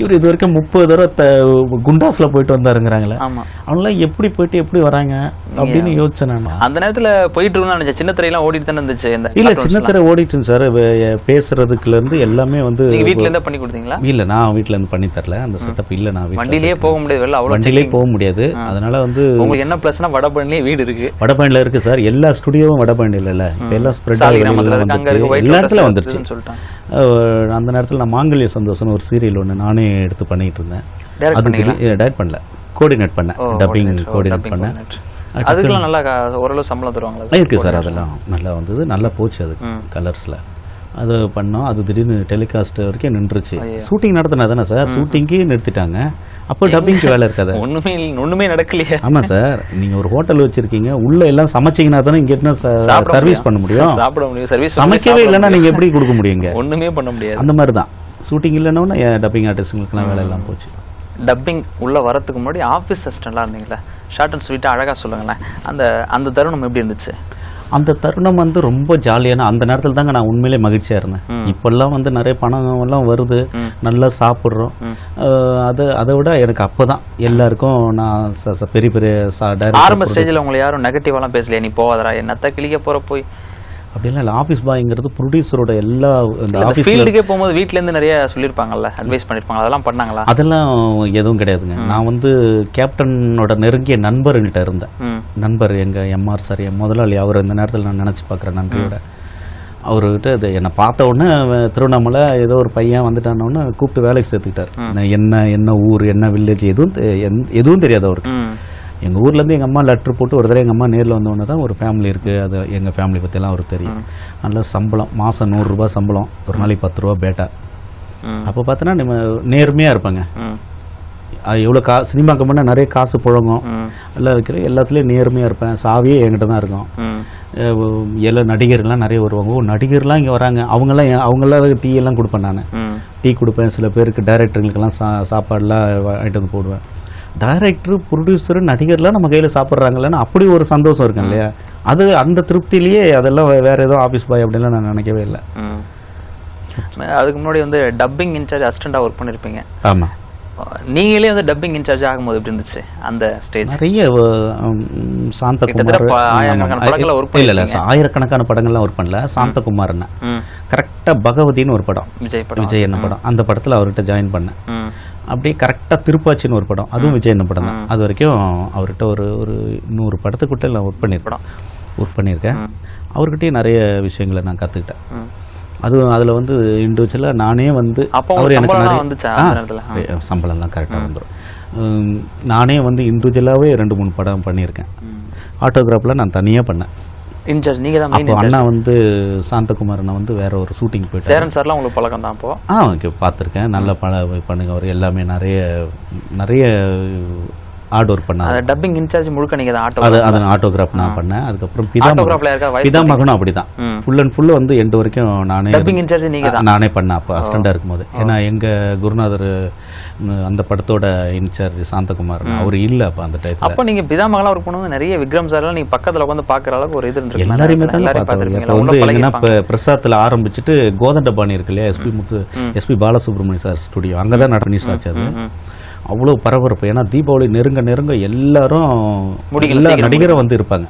இவர் இது வரைக்கும் முப்பது தடவை குண்டாஸ்ல போயிட்டு வந்தாருங்கிறாங்களே. அவங்களாம் எப்படி போயிட்டு எப்படி வராங்க அப்படின்னு யோசிச்சேன். அந்த நேரத்தில் போயிட்டு இருந்தா சின்ன திரையெல்லாம் ஓடிட்டு தானே இருந்துச்சு. இல்ல சின்ன திரை ஓடிட்டு சார். பேசுறதுக்குல இருந்து எல்லாமே வந்து வீட்டுல இருந்து பண்ணி கொடுத்தீங்களா? இல்ல நான் வீட்டுல இருந்து பண்ணி தரல. அந்த செட்டப் இல்ல. நான் வண்டியிலேயே போக முடியாது. வண்டியிலேயே போக முடியாது. அதனால வந்து உங்களுக்கு என்ன பிளஸ்னா வடபழனிலேயே வீடு இருக்கு. வடபழனில இருக்கு சார். எல்லா ஸ்டுடியோவும் வடபழனில எல்லாம் ஸ்ப்ரெட் ஆகி எல்லா இடத்துல வந்துருச்சுன்னு சொல்லிட்டாங்க. அந்த நேரத்தில் நான் மாங்கல்ய சந்தோஷம் ஒரு சீரியல் ஒன்று நானே எடுத்து பண்ணிட்டு இருந்தேன். டைரக்ட் பண்ணல, கோஆர்டினேட் பண்ணேன். டப்பிங் கோஆர்டினேட் பண்ணேன். அதுக்கெல்லாம் நல்லா ஓரளவு சம்பளம் தருவாங்களா? இருக்கு சார். அதெல்லாம் நல்லா வந்தது. நல்லா போச்சு. அது கலர்ஸ்ல அது பண்ணோம். அது திடீர்னு டெலிகாஸ்ட் வரைக்கும் நின்றுச்சு. ஷூட்டிங் நடத்தினா தானே சார். ஷூட்டிங்கே நிறுத்திட்டாங்க. அப்போ டப்பிங்க்கு வேலை இருக்காது. ஒண்ணுமே ஒண்ணுமே நடக்கலையே. ஆமா சார். நீங்க ஒரு ஹோட்டல் வச்சிருக்கீங்க, உள்ள எல்லாம் சமைச்சீங்கன்னா தானே இங்க சர்வீஸ் பண்ண முடியும், சாப்பிட முடியும். சமைக்கவே இல்லைன்னா நீங்க எப்படி கொடுக்க முடியுங்க? ஒண்ணுமே பண்ண முடியாது. அந்த மாதிரிதான் ஷூட்டிங் இல்லைன்னா டப்பிங் ஆர்டிஸ்டுங்களுக்குலாம் வேலை எல்லாம் போச்சு. டப்பிங் உள்ளே வரத்துக்கு முன்னாடி ஆஃபீஸ் அசிஸ்டண்ட்லாம் இருந்தீங்களா? ஷார்ட் அண்ட் ஸ்வீட்டாக அழகாக சொல்லுங்களேன். அந்த அந்த தருணம் எப்படி இருந்துச்சு? அந்த தருணம் வந்து ரொம்ப ஜாலியான அந்த நேரத்தில் தாங்க நான் உண்மையிலே மகிழ்ச்சியாக இருந்தேன். இப்போல்லாம் வந்து நிறைய பணம் எல்லாம் வருது, நல்லா சாப்பிட்றோம். அது அதை விட எனக்கு அப்போ தான் எல்லாருக்கும் நான் பெரிய பெரிய ஆரம்ப ஸ்டேஜில் உங்களை யாரும் நெகட்டிவாலாம் பேசலையே, நீ போவாதரா என்னத்தை கிளிக்க போகிற போய் அப்படின்னா இல்லை. ஆஃபீஸ் பாய்ங்கிறது ப்ரொடியூசரோட எல்லா இந்த ஆஃபீஸ் ஃபீல்டுக்கே போகும்போது வீட்டிலேருந்து நிறைய சொல்லியிருப்பாங்கல்ல, அட்வைஸ் பண்ணியிருப்பாங்க. அதெல்லாம் பண்ணாங்களா? அதெல்லாம் எதுவும் கிடையாதுங்க. நான் வந்து கேப்டனோட நெருங்கிய நண்பர்கிட்ட இருந்தேன். நண்பர் எங்கள் எம்ஆர் சார், என் முதலாளி. அவர் இந்த நேரத்தில் நான் நினச்சி பார்க்குறேன் நன்றியோட. அவர்கிட்ட அது என்னை பார்த்த உடனே திருவண்ணாமலை ஏதோ ஒரு பையன் வந்துட்டானோன்னு கூப்பிட்டு வேலைக்கு சேர்த்துக்கிட்டார். என்ன என்ன ஊர் என்ன வில்லேஜ் எதுவும் எதுவும் தெரியாது அவருக்கு. எங்கள் ஊர்லேருந்து எங்கள் அம்மா லெட்ரு போட்டு ஒரு தடவை எங்கள் அம்மா நேரில் வந்தோடனே தான் ஒரு ஃபேமிலி இருக்குது, அது எங்கள் ஃபேமிலி பற்றிலாம் அவருக்கு தெரியும். நல்ல சம்பளம், மாதம் நூறுரூபா சம்பளம், ஒரு நாளைக்கு பத்து ரூபா பேட்டா. அப்போ பார்த்தோன்னா நம்ம நேர்மையாக இருப்பாங்க. எவ்வளோ கா சினிமாக்கு முன்னே நிறைய காசு புழங்கும் எல்லாம் இருக்கிற எல்லாத்துலேயும் நேர்மையாக இருப்பேன். சாவியே என்கிட்ட தான் இருக்கும். எல்லா நடிகர்கள்லாம் நிறைய வருவாங்க. ஓ நடிகர்லாம் இங்கே வராங்க. அவங்களாம் அவங்களாம் டீ எல்லாம் கொடுப்பேன். நான் டீ கொடுப்பேன். சில பேருக்கு டைரக்டர்களுக்கெல்லாம் சா சாப்பாடெலாம் ஆகிட்டு வந்து போடுவேன். டைரக்டரு ப்ரொடியூசரு நடிகர்லாம் நம்ம கையில் சாப்பிட்றாங்கல்லன்னா அப்படி ஒரு சந்தோஷம் இருக்கும் இல்லையா? அது அந்த திருப்தியிலேயே அதெல்லாம் வேறு ஏதோ ஆஃபீஸ் பாய் அப்படின்லாம் நான் நினைக்கவே இல்லை. அதுக்கு முன்னாடி வந்து டப்பிங் இன்சார்ஜ் அசிஸ்டண்ட்டாக ஒர்க் பண்ணியிருப்பீங்க. ஆமாம், நீங்களே வந்து டப்பிங் இன்சார்ஜ் ஆகும்போது எப்படி இருந்துச்சு அந்த ஸ்டேஜ்? நிறைய சாந்தகுமார் ஆயிரக்கணக்கான படங்கள்லாம் ஒர்க் பண்ணல. சாந்தகுமார்னு கரெக்டாக பகவதினு ஒரு படம், விஜய் படம், விஜய் என்ன படம், அந்த படத்தில் அவர்கிட்ட ஜாயின் பண்ணேன். அப்படியே கரெக்டாக திருப்பாச்சின்னு ஒரு படம், அதுவும் விஜய் என்ன படம் தான். அது வரைக்கும் அவர்கிட்ட ஒரு ஒரு நூறு படத்துக்கிட்ட நான் ஒர்க் பண்ணியிருப்பேன் ஒர்க் பண்ணியிருக்கேன் அவர்கிட்டயே நிறைய விஷயங்களை நான் கற்றுக்கிட்டேன். அதுவும் அதில் வந்து இண்டிவிஜுவலாக நானே வந்து அவர் எனக்கு நிறைய சம்பளம்லாம் கரெக்டாக வந்துடும். நானே வந்து இண்டிவிஜுவலாகவே ரெண்டு மூணு படம் பண்ணியிருக்கேன். ஆட்டோகிராஃபில் நான் தனியாக பண்ணேன். இன்சார்ஜ் நீங்கள் தான். அப்போ அண்ணா வந்து சாந்தகுமார் அண்ணா வந்து வேறு ஒரு ஷூட்டிங் போயிட்டு. சேரன் சார்லாம் உங்களுக்கு பழக்கம் தான்? அப்போது ஆ ஓகே, பார்த்துருக்கேன். நல்லா பழ பண்ணுங்க. அவர் எல்லாமே நிறைய நிறைய ஹார்ட் ஒர்க் பண்ணாங்க. டப்பிங் இன்சார்ஜ் முழுக்க நீங்கள் தான் ஆட்டோ? அது அதை ஆட்டோகிராஃப் நான் பண்ணேன். அதுக்கப்புறம் பிதா மகனும் அப்படி தான். ஃபுல் அண்ட் ஃபுல்லு வந்து எண்டு வரைக்கும் நானே டப்பிங் இன்சார்ஜ் நீங்கள் தான்? நானே பண்ணேன் அப்போ அசிஸ்டண்ட்டாக இருக்கும்போது. ஏன்னா எங்கள் குருநாதர் அந்த படத்தோட இன்சார்ஜ் சாந்தகுமார், அவர் இல்லை அப்போ அந்த டைம். அப்போ நீங்கள் பிதா மகனாக ஒர்க் பண்ணும்போது நிறைய விக்ரம் சார்லாம் நீங்கள் பக்கத்தில் உட்காந்து பார்க்குற அளவுக்கு ஒரு இது இருந்துருக்கு. எல்லாருமே தான் பார்த்துருக்கீங்க. இப்போ வந்து என்னன்னா இப்போ பிரசாத்தில் ஆரம்பிச்சுட்டு கோதண்டபாணி இருக்கு இல்லையா, SP Muthu SP Balasubrahmanyam sir studio, அங்கே தான் நடந்து நியூஸ் ஆச்சு. அது அவ்வளோ பரபரப்பு. ஏன்னா தீபாவளி நெருங்க நெருங்க எல்லாரும் எல்லா நடிகரும் வந்து இருப்பாங்க.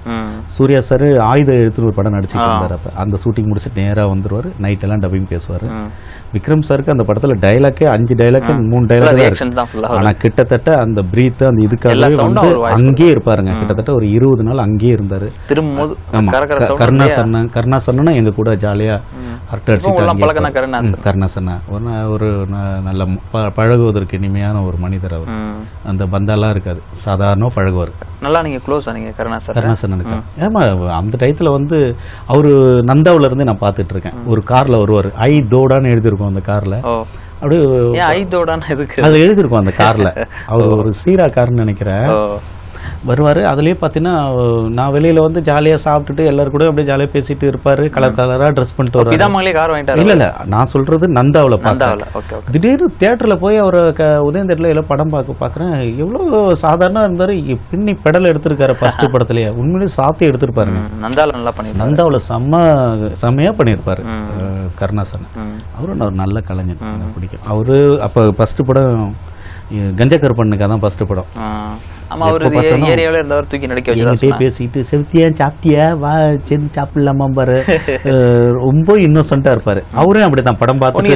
சூர்யா சார் ஆயுத எழுத்துன்னு ஒரு படம் நடிச்சுட்டு இருந்தார். அப்போ அந்த ஷூட்டிங் முடிச்சுட்டு நேராக வந்துடுவார். நைட்டெல்லாம் டப்பிங் பேசுவார். விக்ரம் சாருக்கு அந்த படத்தில் டைலாக்கே அஞ்சு டைலாக்கு மூணு டைலாக். ஆனால் கிட்டத்தட்ட அந்த பிரீத்து அந்த இதுக்காகவே வந்து அங்கேயே இருப்பாருங்க. கிட்டத்தட்ட ஒரு இருபது நாள் அங்கேயே இருந்தார். திரும்பும்போது கருணாசரணன் கருணாசரணா எங்கள் கூட ஜாலியாக கரெக்டாக அடிச்சுட்டு. கருணாசரணா ஒரு நல்ல பழகுவதற்கு இனிமையான ஒரு மனிதர். அந்த பந்தாலாம் இருக்காது, சாதாரண பழகுவார். நல்லா நீங்கள் க்ளோஸ் ஆனீங்க கருணாசர் கருணாசரனுக்கு? ஏமா அந்த டயத்தில் வந்து அவர் நந்தாவில் இருந்து நான் பார்த்துட்டு இருக்கேன். ஒரு காரில் வருவார். ஐ தோடான்னு எழுதியிருக்கோம் அந்த காரில். அப்படியே ஐ தோடான்னு இருக்கு அது எழுதியிருக்கோம் அந்த காரில். அவர் ஒரு சீரா கார்னு நினைக்கிறேன் வருவார். அதுலேயே பார்த்தீங்கன்னா நான் வெளியில் வந்து ஜாலியாக சாப்பிட்டுட்டு எல்லோரும் கூட அப்படியே ஜாலியாக பேசிட்டு இருப்பார். கலர் கலராக ட்ரெஸ் பண்ணிட்டு வருவாங்க. இல்லை இல்லை, நான் சொல்கிறது நந்தாவில் பார்த்தாவில். திடீர்னு தேட்டரில் போய் அவர் க உதயந்தேட்டில் எல்லாம் படம் பார்க்க பார்க்குறேன். எவ்வளோ சாதாரணமாக இருந்தார். பின்னி பெடல் எடுத்திருக்காரு ஃபஸ்ட்டு படத்துலேயே. உண்மையிலேயே சாத்தி எடுத்திருப்பாருங்க. நந்தாவில் நல்லா பண்ணி நந்தாவில் செம்ம செம்மையாக பண்ணியிருப்பார் கருணாசன். அவரும் ஒரு நல்ல கலைஞர், எனக்கு பிடிக்கும் அவர். அப்போ ஃபஸ்ட்டு படம் கஞ்சா கருப்பண்ணுக்காக தான் ஃபஸ்ட்டு படம். பேசிட்டு செலுத்தியா சாப்பிட்டியா வா சேர்ந்து சாப்பிடலாமா பாரு. ரொம்ப இன்னோசென்ட்டா இருப்பாரு அவரும். அப்படிதான் படம் பார்த்துட்டு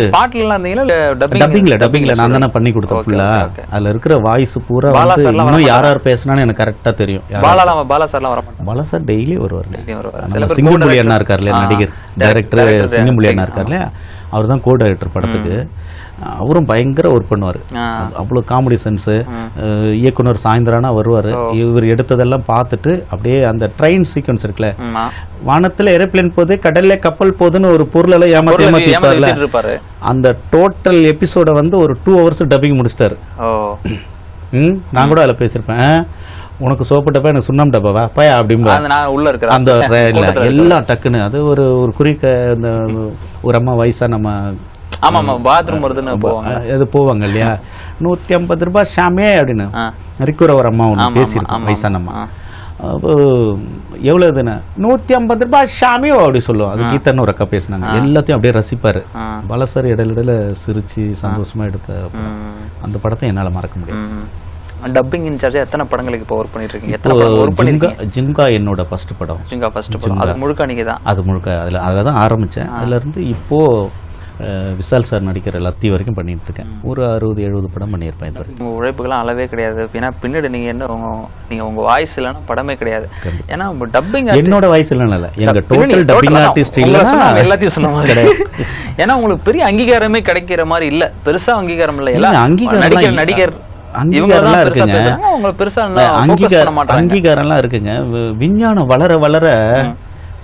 டப்பிங்ல டப்பிங்ல நான் தானே பண்ணி கொடுத்தேன் ஃபுல்லா. அதுல இருக்கிற வாய்ஸ் பூரா இன்னும் யார் யார் பேசினாலும் எனக்கு கரெக்டா தெரியும். பாலா சார் டெய்லி வருவார். சிங்கம்புலி அண்ணா இருக்காரு இல்லையா, நடிகர் டைரக்டர் சிங்கம்புலி அண்ணா இருக்காரு இல்லையா, அவர் தான் கோ டைரக்டர் படத்துக்கு. அவரும் பயங்கர ஒர்க் பண்ணுவார். அவ்வளோ காமெடி சென்ஸு. இயக்குனர் சாயந்தரானா வருவார். இவர் எடுத்ததெல்லாம் பார்த்துட்டு அப்படியே அந்த ட்ரெயின் சீக்வன்ஸ் இருக்குல்ல, வானத்தில் ஏரோப்ளேன் போகுது கடலில் கப்பல் போகுதுன்னு ஒரு பொருளெல்லாம் ஏமாற்றி ஏமாற்றி இருப்பார். அந்த டோட்டல் எபிசோடை வந்து ஒரு டூ ஹவர்ஸ் டப்பிங் முடிச்சிட்டாரு. ம் நான் கூட அதில் பேசியிருப்பேன். உனக்கு சோப்பு டப்பா எனக்கு சுண்ணாம்பு டப்பாவா பையா அப்படின்னு அந்த எல்லாம் டக்குன்னு. அது ஒரு ஒரு குறிக்க இந்த ஒரு அம்மா வயசாக நம்ம ஆமாம் பாத்ரூம் வருதுன்னு போவாங்க எது போவாங்க இல்லையா, நூற்றி ஐம்பது ரூபாய் ஷாமே அப்படின்னு ரிக்குற ஒரு அம்மா ஒன்று பேசியிருக்கோம் வயசான அம்மா. எவ்வளோ இதுன்னு நூற்றி ஐம்பது ரூபாய் ஷாமியோ அப்படி சொல்லுவோம். அது கீத்தன்னு ஒரு அக்கா பேசினாங்க. எல்லாத்தையும் அப்படியே ரசிப்பார் பாலசர். இடையில சிரித்து சந்தோஷமாக எடுத்த அந்த படத்தை என்னால் மறக்க முடியாது. டப்பிங் இன்சார்ஜ் எத்தனை படங்களுக்கு இப்போ ஒர்க் பண்ணிட்டு இருக்கீங்க? எத்தனை படம் ஒர்க் பண்ணிருக்கீங்க? ஜிங்கா என்னோட ஃபர்ஸ்ட் படம். ஜிங்கா ஃபர்ஸ்ட் படம். அது முழுக்க நீங்கள் தான்? அது முழுக்க அதில் அதில் தான் ஆரம்பித்தேன். அதுலேருந்து இப்போது விசால் சார் நடிக்கிற லத்தி வரைக்கும் பண்ணிட்டு இருக்கேன். ஒரு அறுபது எழுபது படம் பண்ணியிருப்பேன் இது வரைக்கும். உங்கள் உழைப்புக்கெல்லாம் அளவே கிடையாது. ஏன்னா பின்னாடி நீங்கள் என்ன நீங்கள் உங்கள் வாய்ஸ் இல்லைன்னா படமே கிடையாது. ஏன்னா டப்பிங் என்னோட வாய்ஸ் இல்லைன்னா இல்லை, எங்கள் டோட்டல் டப்பிங் ஆர்டிஸ்ட் இல்லைன்னா எல்லாத்தையும் சொன்ன மாதிரி கிடையாது. ஏன்னா உங்களுக்கு பெரிய அங்கீகாரமே கிடைக்கிற மாதிரி இல்லை, பெருசாக அங்கீகாரம் இல்லை. எல்லாம் அங்கீகாரம் நடிகர் நடிகர் அங்கீகாரம்லாம் இருக்குங்க. அங்கீகாரம் அங்கீகாரம்லாம் இருக்குங்க. விஞ்ஞானம் வளர வளர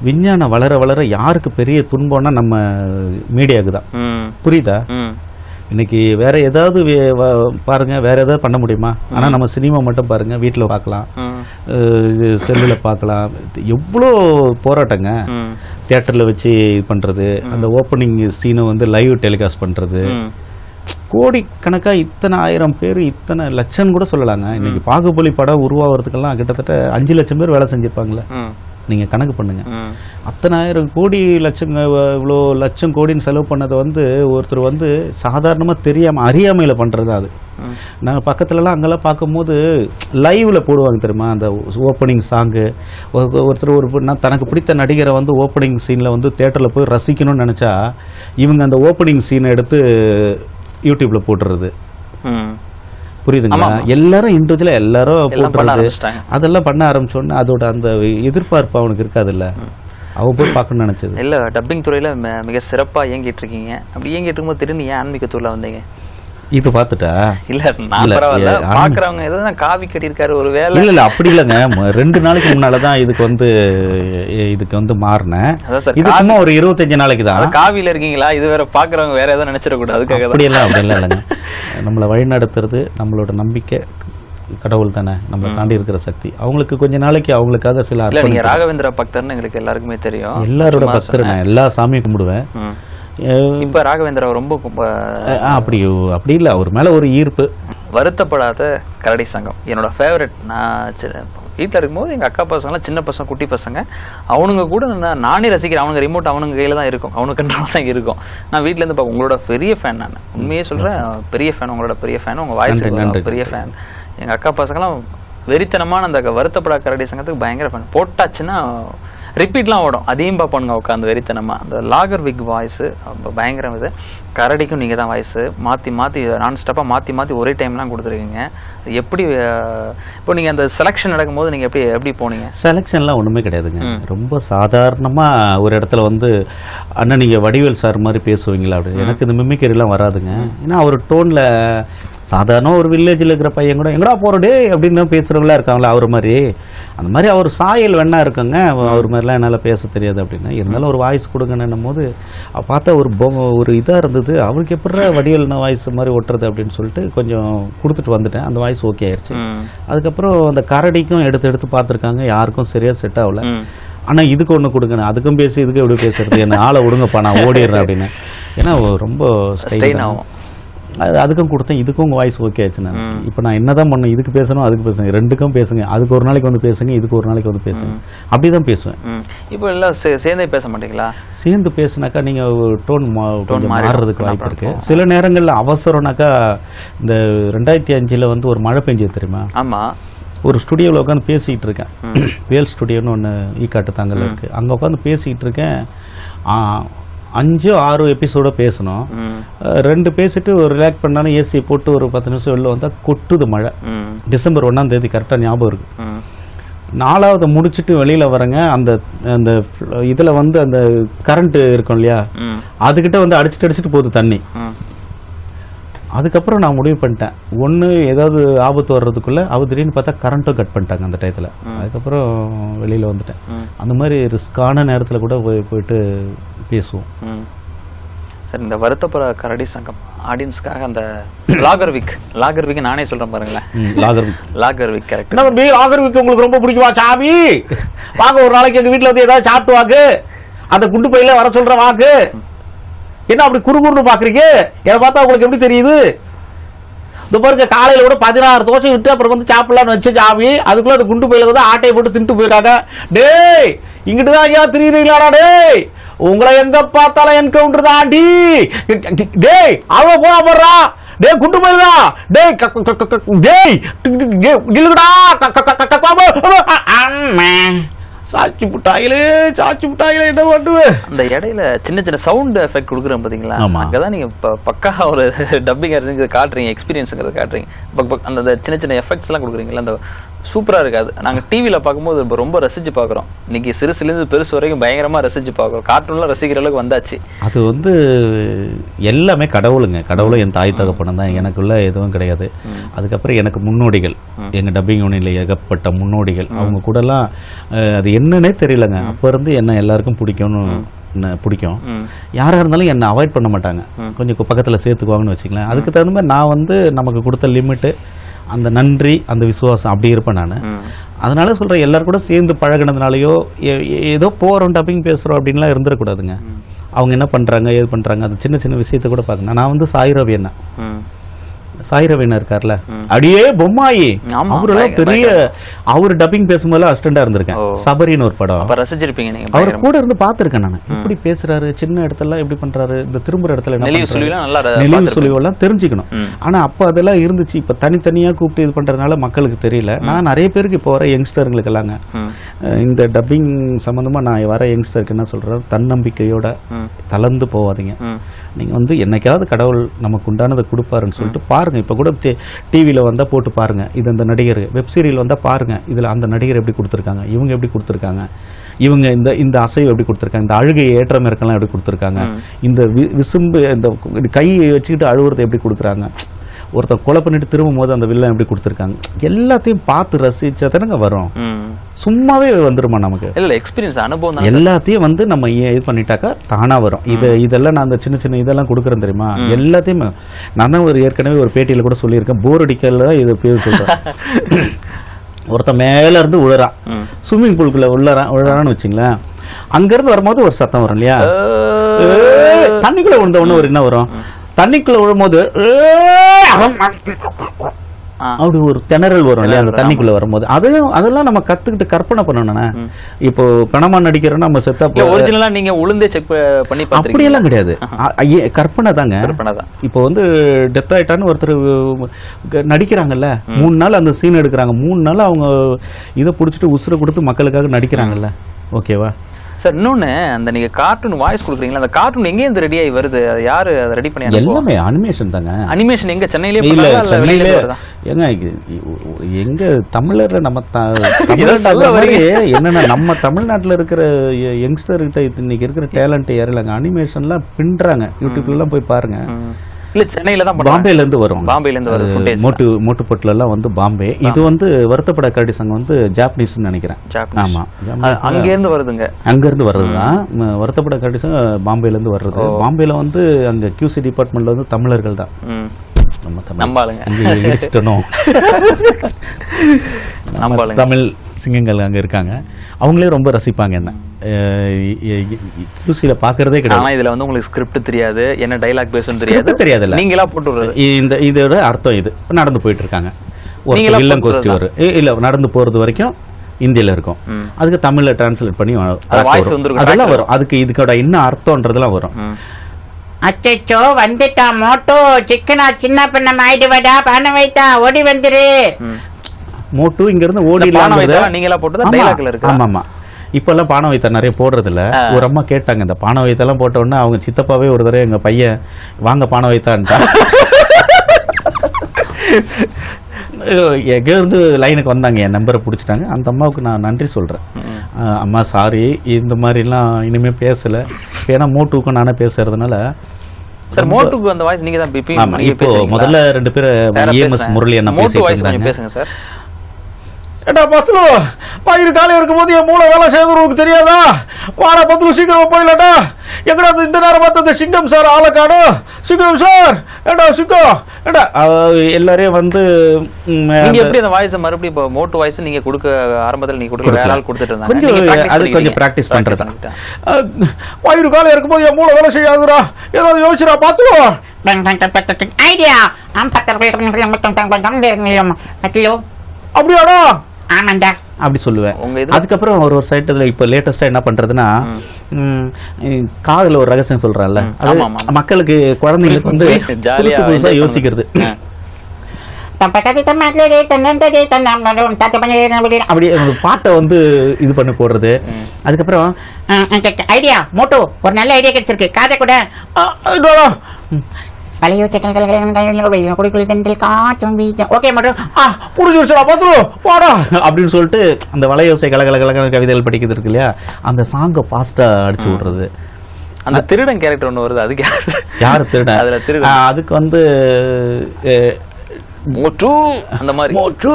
விஞ்ஞானம் வளர வளர யாருக்கு பெரிய துன்பம்னா நம்ம மீடியாவுக்கு தான். புரியுதா? இன்னைக்கு வேற ஏதாவது பாருங்க, வேற ஏதாவது பண்ண முடியுமா? ஆனா நம்ம சினிமா மட்டும் பாருங்க, வீட்டுல பார்க்கலாம், செல்லுல பார்க்கலாம். எவ்வளோ போராட்டங்க, தியேட்டர்ல வச்சு இது பண்றது, அந்த ஓப்பனிங் சீனை வந்து லைவ் டெலிகாஸ்ட் பண்றது, கோடிக்கணக்கா இத்தனை ஆயிரம் பேர், இத்தனை லட்சம் கூட சொல்லலாங்க. இன்னைக்கு பாகுபலி படம் உருவாகிறதுக்கெல்லாம் கிட்டத்தட்ட அஞ்சு லட்சம் பேர் வேலை செஞ்சிருப்பாங்களே, நீங்கள் கணக்கு பண்ணுங்க. அத்தனை ஆயிரம் கோடி லட்சம் இவ்வளோ லட்சம் கோடின்னு செலவு பண்ணதை வந்து ஒருத்தர் வந்து சாதாரணமாக தெரியாமல் அறியாமையில் பண்ணுறது. அது நாங்கள் பக்கத்துலலாம் அங்கெல்லாம் பார்க்கும்போது லைவில் போடுவாங்க தெரியுமா, அந்த ஓப்பனிங் சாங்கு. ஒருத்தர் ஒரு நான் தனக்கு பிடித்த நடிகரை வந்து ஓப்பனிங் சீனில் வந்து தேட்டரில் போய் ரசிக்கணும்னு நினச்சா இவங்க அந்த ஓப்பனிங் சீனை எடுத்து யூடியூப்பில் போட்டுறது. புரியுதுங்களா? எல்லாரும் இண்டிவிஜுவலா எல்லாரும் போட்டுறது, அதெல்லாம் பண்ண ஆரம்பிச்சோன்னா அதோட அந்த எதிர்பார்ப்பு அவனுக்கு இருக்காதுல்ல, அவன் போய் பார்க்கணும்னு நினச்சது இல்லை. டப்பிங் துறையில் மிக சிறப்பாக இயங்கிட்டு இருக்கீங்க. அப்படி இயங்கிட்டு இருக்கும்போது திரும்பி ஏன் ஆன்மீகத்துறையில் வந்தீங்க? இது பார்த்துட்டா இல்லை, பார்க்குறவங்க ஏதோ காவி கட்டியிருக்காரு ஒரு வேலை. இல்லை இல்லை அப்படி இல்லைங்க, ரெண்டு நாளைக்கு முன்னால தான் இதுக்கு வந்து இதுக்கு வந்து மாறினேன். இது சும்மா ஒரு இருபத்தஞ்சு நாளைக்கு தான். காவியில் இருக்கீங்களா? இது வேற பார்க்குறவங்க வேற எதாவது நினச்சிடக்கூடாது, அதுக்காக அப்படி எல்லாம் அப்படி எல்லாம் இல்லைங்க. நம்மளை வழிநடத்துறது நம்மளோட நம்பிக்கை, கடவுள் தானே நம்மளை தாண்டி இருக்கிற சக்தி. அவங்களுக்கு கொஞ்ச நாளைக்கு அவங்களுக்காக சில ராகவேந்திர பக்தர்னு எங்களுக்கு எல்லாருக்குமே தெரியும், எல்லாரோட பக்தர், நான் எல்லா சாமியும் கும்பிடுவேன். இப்போ ராகவேந்திரா ரொம்ப அப்படி அப்படி இல்லை, அவர் மேலே ஒரு ஈர்ப்பு. வருத்தப்படாத கரடி சங்கம் என்னோட ஃபேவரட். நான் வீட்டில் இருக்கும்போது எங்கள் அக்கா பசங்களாம் சின்ன பசங்க, குட்டி பசங்க, அவனுங்க கூட நான் நானே ரசிக்கிறேன். அவனுங்க ரிமோட் அவனுங்க கையில் தான் இருக்கும், அவனுக்கு கண்ட்ரோல் தான் இருக்கும். நான் வீட்டிலேருந்து பார்க்க உங்களோட பெரிய ஃபேன், நான் உண்மையே சொல்கிறேன், பெரிய ஃபேன், உங்களோட பெரிய ஃபேன், உங்கள் வாய்ஸ் பெரிய ஃபேன். எங்கள் அக்கா பசங்களாம் வெறித்தனமான அந்த வருத்தப்படாத கரடி சங்கத்துக்கு பயங்கர ஃபேன். போட்டாச்சுன்னா ரிப்பீட்லாம் ஓடும், அதையும் பார்ப்போனுங்க உட்காந்து வெறித்தனமாக. அந்த லாகர் விக் வாய்ஸு பயங்கரம். இது கரடிக்கும் நீங்கள் தான் வாய்ஸு மாற்றி மாற்றி நான் ஸ்டாப்பாக மாற்றி மாற்றி ஒரே டைம்லாம் கொடுத்துருக்கீங்க. எப்படி இப்போ நீங்கள் அந்த செலெக்ஷன் நடக்கும்போது நீங்கள் எப்படி எப்படி போனீங்க? செலெக்ஷன்லாம் ஒன்றுமே கிடையாதுங்க, ரொம்ப சாதாரணமாக ஒரு இடத்துல வந்து அண்ணா நீங்கள் வடிவேல் சார் மாதிரி பேசுவீங்களா அப்படின்னு. எனக்கு இந்த மிமிக்கரிலாம் வராதுங்க, ஏன்னா அவர் டோனில் சாதாரண ஒரு வில்லேஜில் இருக்கிற பையன் கூட எங்கடா போகிறடே அப்படின்னு பேசுகிறவங்களா இருக்காங்களா அவர் மாதிரி, அந்த மாதிரி அவர் சாயல் வேணா இருக்குங்க. அவர் மாதிரிலாம் என்னால் பேச தெரியாது அப்படின்னா, இருந்தாலும் ஒரு வாய்ஸ் கொடுங்கன்னும் போது பார்த்தா ஒரு ஒரு இதாக இருந்தது. அவருக்கு எப்படி வடிவேல்னா வாய்ஸ் மாதிரி ஒட்டுறது அப்படின்னு சொல்லிட்டு கொஞ்சம் கொடுத்துட்டு வந்துட்டேன். அந்த வாய்ஸ் ஓகே ஆயிடுச்சு. அதுக்கப்புறம் அந்த கரடிக்கும் எடுத்து எடுத்து பார்த்துருக்காங்க, யாருக்கும் சரியாக செட் ஆகலை. ஆனால் இதுக்கு ஒன்று கொடுக்கணும், அதுக்கும் பேசி இதுக்கு எப்படி பேசுறது, என்ன ஆளை ஒடுங்கப்பா நான் ஓடிடுறேன் அப்படின்னு. ஏன்னா ரொம்ப ஸ்ட்ரெயின் ஆகும். அது அதுக்கும் கொடுத்தேன், இதுக்கும் உங்கள் வாய்ஸ் ஓகே ஆச்சுண்ணா. இப்போ நான் என்ன தான் பண்ணேன், இதுக்கு பேசணும் அதுக்கு பேசுங்க, ரெண்டுக்கும் பேசுங்க, அதுக்கு ஒரு நாளைக்கு வந்து பேசுங்க, இதுக்கு ஒரு நாளைக்கு வந்து பேசுங்க, அப்படி தான் பேசுவேன். இப்போ எல்லாம் சேர்ந்தே பேச மாட்டீங்களா? சேர்ந்து பேசுனாக்கா நீங்கள் டோன் டோன் மாறுறதுக்கு வாய்ப்பு இருக்குது. சில நேரங்களில் அவசரம்னாக்கா, இந்த ரெண்டாயிரத்தி அஞ்சில் வந்து ஒரு மழை பெஞ்சது தெரியுமா? ஆமாம். ஒரு ஸ்டுடியோவில் உட்காந்து பேசிகிட்டு இருக்கேன், வேல் ஸ்டுடியோன்னு ஒன்று ஈக்காட்டு தாங்கல இருக்குது, அங்கே உட்காந்து பேசிகிட்டு இருக்கேன். அஞ்சு ஆறு எபிசோட பேசணும், ரெண்டு பேசிட்டு ஒரு ரிலாக்ஸ் பண்ணாலும் ஏசியை போட்டு ஒரு பத்து நிமிஷம் வெளில வந்தால் கொட்டுது மழை. டிசம்பர் ஒன்றாம் தேதி கரெக்டாக ஞாபகம் இருக்குது. நாலாவது முடிச்சுட்டு வெளியில் வரங்க, அந்த அந்த இதில் வந்து அந்த கரண்ட்டு இருக்கும் இல்லையா, அதுக்கிட்ட வந்து அடிச்சுட்டு அடிச்சுட்டு போகுது தண்ணி. அதுக்கப்புறம் நான் முடிவு பண்ணிட்டேன், ஒன்று ஏதாவது ஆபத்து வர்றதுக்குள்ளே. அவ திடீர்னு பார்த்தா கரண்ட்டும் கட் பண்ணிட்டாங்க அந்த டயத்தில். அதுக்கப்புறம் வெளியில் வந்துட்டேன். அந்த மாதிரி ரிஸ்கான நேரத்தில் கூட போய் போயிட்டு பேசுவோம். சார், இந்த வருத்தப்புற கரடி சங்கம் ஆடியன்ஸ்க்காக அந்த லாகர் விக் லாகர் விக் நானே சொல்கிறேன் பாருங்களேன், லாகர் விக் லாகர் விக் கரெக்ட். தம்பி லாகர் விக் உங்களுக்கு ரொம்ப பிடிக்குமா சாமி? வாங்க ஒரு நாளைக்கு எங்கள் வீட்டில் வந்து ஏதாவது சாப்பிட்டு வாக்கு, அந்த குண்டு பையில வர சொல்கிற வாக்கு. என்ன அப்படி குறுகுறுன்னு பாக்குறீங்க? என்ன பார்த்தா உங்களுக்கு எப்படி தெரியுது? இந்த பாருங்க, காலையில கூட பதினாறு தோசை விட்டு அப்புறம் வந்து சாப்பிடலாம்னு வச்சு சாமி, அதுக்குள்ள அந்த குண்டு பையில வந்து ஆட்டையை போட்டு தின்ட்டு போயிருக்காங்க. டேய், இங்கிட்டுதான் ஐயா திரியுறீங்களாடா? டேய், உங்களை எங்க பார்த்தாலும் என்கவுண்டர் தான் ஆண்டி. டேய், அவ்வளோ போனா போடுறா. டேய், குண்டு பையிலா. டேய் டேய் இழுக்கடா. சாட்சி புட்டாயிலே சாட்சி புட்டாயிலே என்ன பண்ணுவேன்? அந்த இடையில சின்ன சின்ன சவுண்ட் எஃபெக்ட் கொடுக்குறேன் பார்த்தீங்களா, அங்கதான் நீங்க பக்கா ஒரு டப்பிங் அரிசிங்க காட்டுறீங்க, எக்ஸ்பீரியன்ஸுங்கிறத காட்டுறீங்க. பக் பக் அந்த சின்ன சின்ன எஃபெக்ட்ஸ்லாம் கொடுக்குறீங்களா, அந்த சூப்பராக இருக்காது. நாங்கள் டிவியில் பார்க்கும்போது இப்போ ரொம்ப ரசித்து பார்க்குறோம். இன்றைக்கி சிறுசுலேருந்து பெருசு வரைக்கும் பயங்கரமாக ரசித்து பார்க்குறோம். கார்ட்டூன்லாம் ரசிக்கிற அளவுக்கு வந்தாச்சு. அது வந்து எல்லாமே கடவுளுங்க, கடவுளும் என் தாய் தகப்பனம் தான், எனக்குள்ள எதுவும் கிடையாது. அதுக்கப்புறம் எனக்கு முன்னோடிகள், எங்கள் டப்பிங் யூனியனில் ஏகப்பட்ட முன்னோடிகள், அவங்க கூடலாம் அது என்னன்னே தெரியலங்க. அப்போ இருந்து என்ன எல்லாருக்கும் பிடிக்கும்னு என்ன பிடிக்கும், யாராக இருந்தாலும் என்னை அவாய்ட் பண்ண மாட்டாங்க, கொஞ்சம் பக்கத்தில் சேர்த்துக்குவாங்கன்னு வச்சுக்கலாம். அதுக்கு தகுந்த மாதிரி நான் வந்து நமக்கு கொடுத்த லிமிட்டு, அந்த நன்றி, அந்த விசுவாசம் அப்படி இருப்பேன் நான். அதனால சொல்கிறேன், எல்லாரும் கூட சேர்ந்து பழகினதுனாலையோ ஏதோ போகிறோம் டப்பிங் பேசுகிறோம் அப்படின்லாம் இருந்துடக்கூடாதுங்க. அவங்க என்ன பண்ணுறாங்க ஏது பண்ணுறாங்க அந்த சின்ன சின்ன விஷயத்த கூட பார்க்கணும். நான் வந்து சாயிரவி என்ன சாயிரவேணா இருக்கார்ல, அடியே பொம்மாயி அவரு பெரிய அவரு டப்பிங் பேசும்போது அசிஸ்டண்டா இருந்திருக்கேன். சபரின்னு ஒரு படம் அவர் கூட இருந்து பாத்துருக்கேன் நான். எப்படி பேசுறாரு, சின்ன இடத்துல எப்படி பண்றாரு, இந்த திரும்புற இடத்துல நெளிவு சுழிவெல்லாம் தெரிஞ்சுக்கணும். ஆனா அப்ப அதெல்லாம் இருந்துச்சு. இப்ப தனித்தனியா கூப்பிட்டு இது பண்றதுனால மக்களுக்கு தெரியல. நான் நிறைய பேருக்கு இப்போ வர யங்ஸ்டருங்களுக்கு எல்லாங்க இந்த டப்பிங் சம்பந்தமா நான் வர யங்ஸ்டருக்கு என்ன சொல்றேன், தன்னம்பிக்கையோட தளர்ந்து போவாதீங்க. நீங்க வந்து என்னைக்காவது கடவுள் நமக்கு உண்டானதை கொடுப்பாருன்னு சொல்லிட்டு பாருங்க. இப்போ கூட டிவியில் வந்தால் போட்டு பாருங்க, இது அந்த நடிகர் வெப் சீரியல் வந்தால் பாருங்க, இதில் அந்த நடிகர் எப்படி கொடுத்துருக்காங்க, இவங்க எப்படி கொடுத்துருக்காங்க, இவங்க இந்த இந்த அசைவு எப்படி கொடுத்துருக்காங்க, இந்த அழுகை ஏற்றம் இறக்கலாம் எப்படி கொடுத்துருக்காங்க, இந்த விசும்பு இந்த கையை வச்சுக்கிட்டு அழுகுறதை எப்படி கொடுக்குறாங்க, ஒருத்தர் கொலை பண்ணிட்டு திரும்பும் போது அந்த வில்லன் எப்படி கொடுத்துருக்காங்க, எல்லாத்தையும் பார்த்து ரசிச்சா தானங்க வரும். சும்மாவே வந்துருமா நமக்கு? இல்லை, எக்ஸ்பீரியன்ஸ் அனுபவம் எல்லாத்தையும் வந்து நம்ம இது பண்ணிட்டாக்கா தானா வரும். இது இதெல்லாம் நான் அந்த சின்ன சின்ன இதெல்லாம் கொடுக்குறேன் தெரியுமா, எல்லாத்தையும் நான் தான் ஒரு ஏற்கனவே ஒரு பேட்டியில் கூட சொல்லியிருக்கேன். போர் அடிக்கல இது பேர் சொல்கிறேன். ஒருத்த மேல இருந்து உழறான், ஸ்விம்மிங் பூலுக்குள்ள உள்ளறான் உழறான்னு வச்சுங்களேன். அங்கேருந்து வரும்போது ஒரு சத்தம் வரும் இல்லையா, தண்ணிக்குள்ளே விழுந்த ஒன்று ஒரு என்ன வரும், தண்ணிக்குள்ள விழும்போது அப்படி ஒரு திணறல் வரும் இல்லையா அந்த தண்ணிக்குள்ள வரும்போது. அதையும் அதெல்லாம் நம்ம கத்துக்கிட்டு கற்பனை பண்ணணும்னா, இப்போ கனமா நடிக்கிறோம்னா நம்ம செத்தா ஒரிஜினலா நீங்க உளுந்தே செக் பண்ணி அப்படியெல்லாம் கிடையாது, கற்பனை தாங்க. இப்போ வந்து டெத் ஆயிட்டான்னு ஒருத்தர் நடிக்கிறாங்கல்ல, மூணு நாள் அந்த சீன் எடுக்கிறாங்க, மூணு நாள் அவங்க இதை பிடிச்சிட்டு உசுரை கொடுத்து மக்களுக்காக நடிக்கிறாங்கல்ல, ஓகேவா சார்? இன்னொன்னு, அந்த நீங்க கார்ட்டூன் வாய்ஸ் கொடுக்குறீங்களா, அந்த கார்ட்டூன் எங்கே இருந்து ரெடி ஆகி வருது, அது யாரு அதை ரெடி பண்ணி? எல்லாமே அனிமேஷன் தாங்க. அனிமேஷன் எங்க சென்னையிலே பண்ணாங்களா, சென்னையிலே எங்க எங்க தமிழர்ல நம்ம என்னன்னா நம்ம தமிழ்நாட்டில் இருக்கிற யங்ஸ்டர்கிட்ட இன்னைக்கு இருக்கிற டேலண்ட் யாரில்லைங்க. அனிமேஷன்லாம் பின்றாங்க, யூடியூப்லாம் போய் பாருங்க. இல்ல சென்னையில தான், பாம்பேல இருந்து வரும், பாம்பேல இருந்து வரும் மோட்டு மோட்டுப்பட்டுல எல்லாம் வந்து பாம்பே. இது வந்து வருத்தப்பட கரடி சங்கம் வந்து ஜாப்பனீஸ் நினைக்கிறேன். ஆமா, அங்க இருந்து வருதுங்க, அங்க இருந்து வர்றதுதான் வருத்தப்பட கரடி சங்கம், பாம்பேல இருந்து வர்றது. பாம்பேல வந்து அங்க கியூசி டிபார்ட்மெண்ட்ல வந்து தமிழர்கள் தான் நம்ம தமிழ் தமிழ் சிங்கங்கள் அங்கே இருக்காங்க. அவங்களே ரொம்ப ரசிப்பாங்க என்ன, யூசியில் பார்க்குறதே கிடையாது. ஆனால் இதில் வந்து உங்களுக்கு ஸ்கிரிப்ட் தெரியாது, என்ன டைலாக் பேசணும் தெரியாது தெரியாது இல்லை நீங்களா போட்டு இந்த இதோட அர்த்தம் இது நடந்து போயிட்டு இருக்காங்க. ஒரு வில்லன் கோஷ்டி வரும் இல்லை, நடந்து போகிறது வரைக்கும் இந்தியில் இருக்கும், அதுக்கு தமிழில் டிரான்ஸ்லேட் பண்ணி அதெல்லாம் வரும். அதுக்கு இதுக்கோட என்ன அர்த்தம்ன்றதுலாம் வரும். அச்சோ வந்துட்டா மோட்டோ சிக்கனா சின்ன பின்னம் ஆயிடுவாடா பண்ண வைத்தா ஓடி வந்துரு மோட்டு இங்கிருந்து ஓடிலாம். இப்பெல்லாம் பானை வைத்தா நிறைய போடுறதுல ஒரு அம்மா கேட்டாங்க, இந்த பானை வைத்தெல்லாம் போட்ட உடனே அவங்க சித்தப்பாவே ஒரு தடவை எங்க பையன் வாங்க பானை வைத்தான்ட்டா, எங்கே இருந்து லைனுக்கு வந்தாங்க, என் நம்பரை பிடிச்சிட்டாங்க. அந்த அம்மாவுக்கு நான் நன்றி சொல்கிறேன். அம்மா சாரி, இந்த மாதிரிலாம் இனிமேல் பேசலை, ஏன்னா மோட்டுக்கும் நானே பேசுறதுனால. சார் மோட்டுக்கு அந்த வாய்ஸ் நீங்கள் தான் பிப்பீங்க. இப்போ முதல்ல ரெண்டு பேரும் ஏஎம்எஸ் முரளி என்ன பேசுங்க சார். ஏடா பத்துலு, பயிறு காலையில் இருக்கும்போது என் மூளை வேலை செய்யறவங்களுக்கு தெரியாதா, வாடா பத்துலு சீக்கிரமா போயிடலாடா, எங்கடா இந்த நேரம் பார்த்து சிங்கம் சார் ஆளக்காடு சிங்கம் சார் ஏடா சிங்கம் ஏடா எல்லாரையும் வந்து எப்படி அந்த வாய்ஸை மறுபடியும் இப்போ மோட்டு வாய்ஸ் நீங்கள் கொடுக்க ஆரம்பத்தில் நீங்கள் கொடுக்க வேற ஆள் கொடுத்துட்டு இருந்தாங்க, அது கொஞ்சம் ப்ராக்டிஸ் பண்ணுறதா. பயிறு காலையில் இருக்கும்போது என் மூளை வேலை செய்யாதுடா, ஏதாவது யோசிச்சுடா பார்த்துலோ. ஐடியா ஆம் பத்திலோ அப்படியாடா ஆமாண்டா அப்படி சொல்லுவேன். அதுக்கப்புறம் ஒரு ஒரு சைட்டில் இப்போ லேட்டஸ்ட்டாக என்ன பண்ணுறதுன்னா, காதில் ஒரு ரகசியம் சொல்கிறான்ல, அது மக்களுக்கு குழந்தைங்களுக்கு வந்து புதுசு புதுசாக யோசிக்கிறது. அப்படி பாட்டை வந்து இது பண்ணி போடுறது. அதுக்கப்புறம் ஐடியா மோட்டோ ஒரு நல்ல ஐடியா கிடைச்சிருக்கு, காதை கூட பழைய அப்படின்னு சொல்லிட்டு அந்த வலை யோசை கலகல கலகல கவிதைகள் படிக்கிறது இருக்கு இல்லையா, அந்த சாங்கை பாஸ்டா அடிச்சு விடுறது. அந்த திருடன் கேரக்டர் ஒன்று வருது, அதுக்கு யார் திருடன், அதுக்கு வந்து மோட்டு அந்த மாதிரி மோட்டு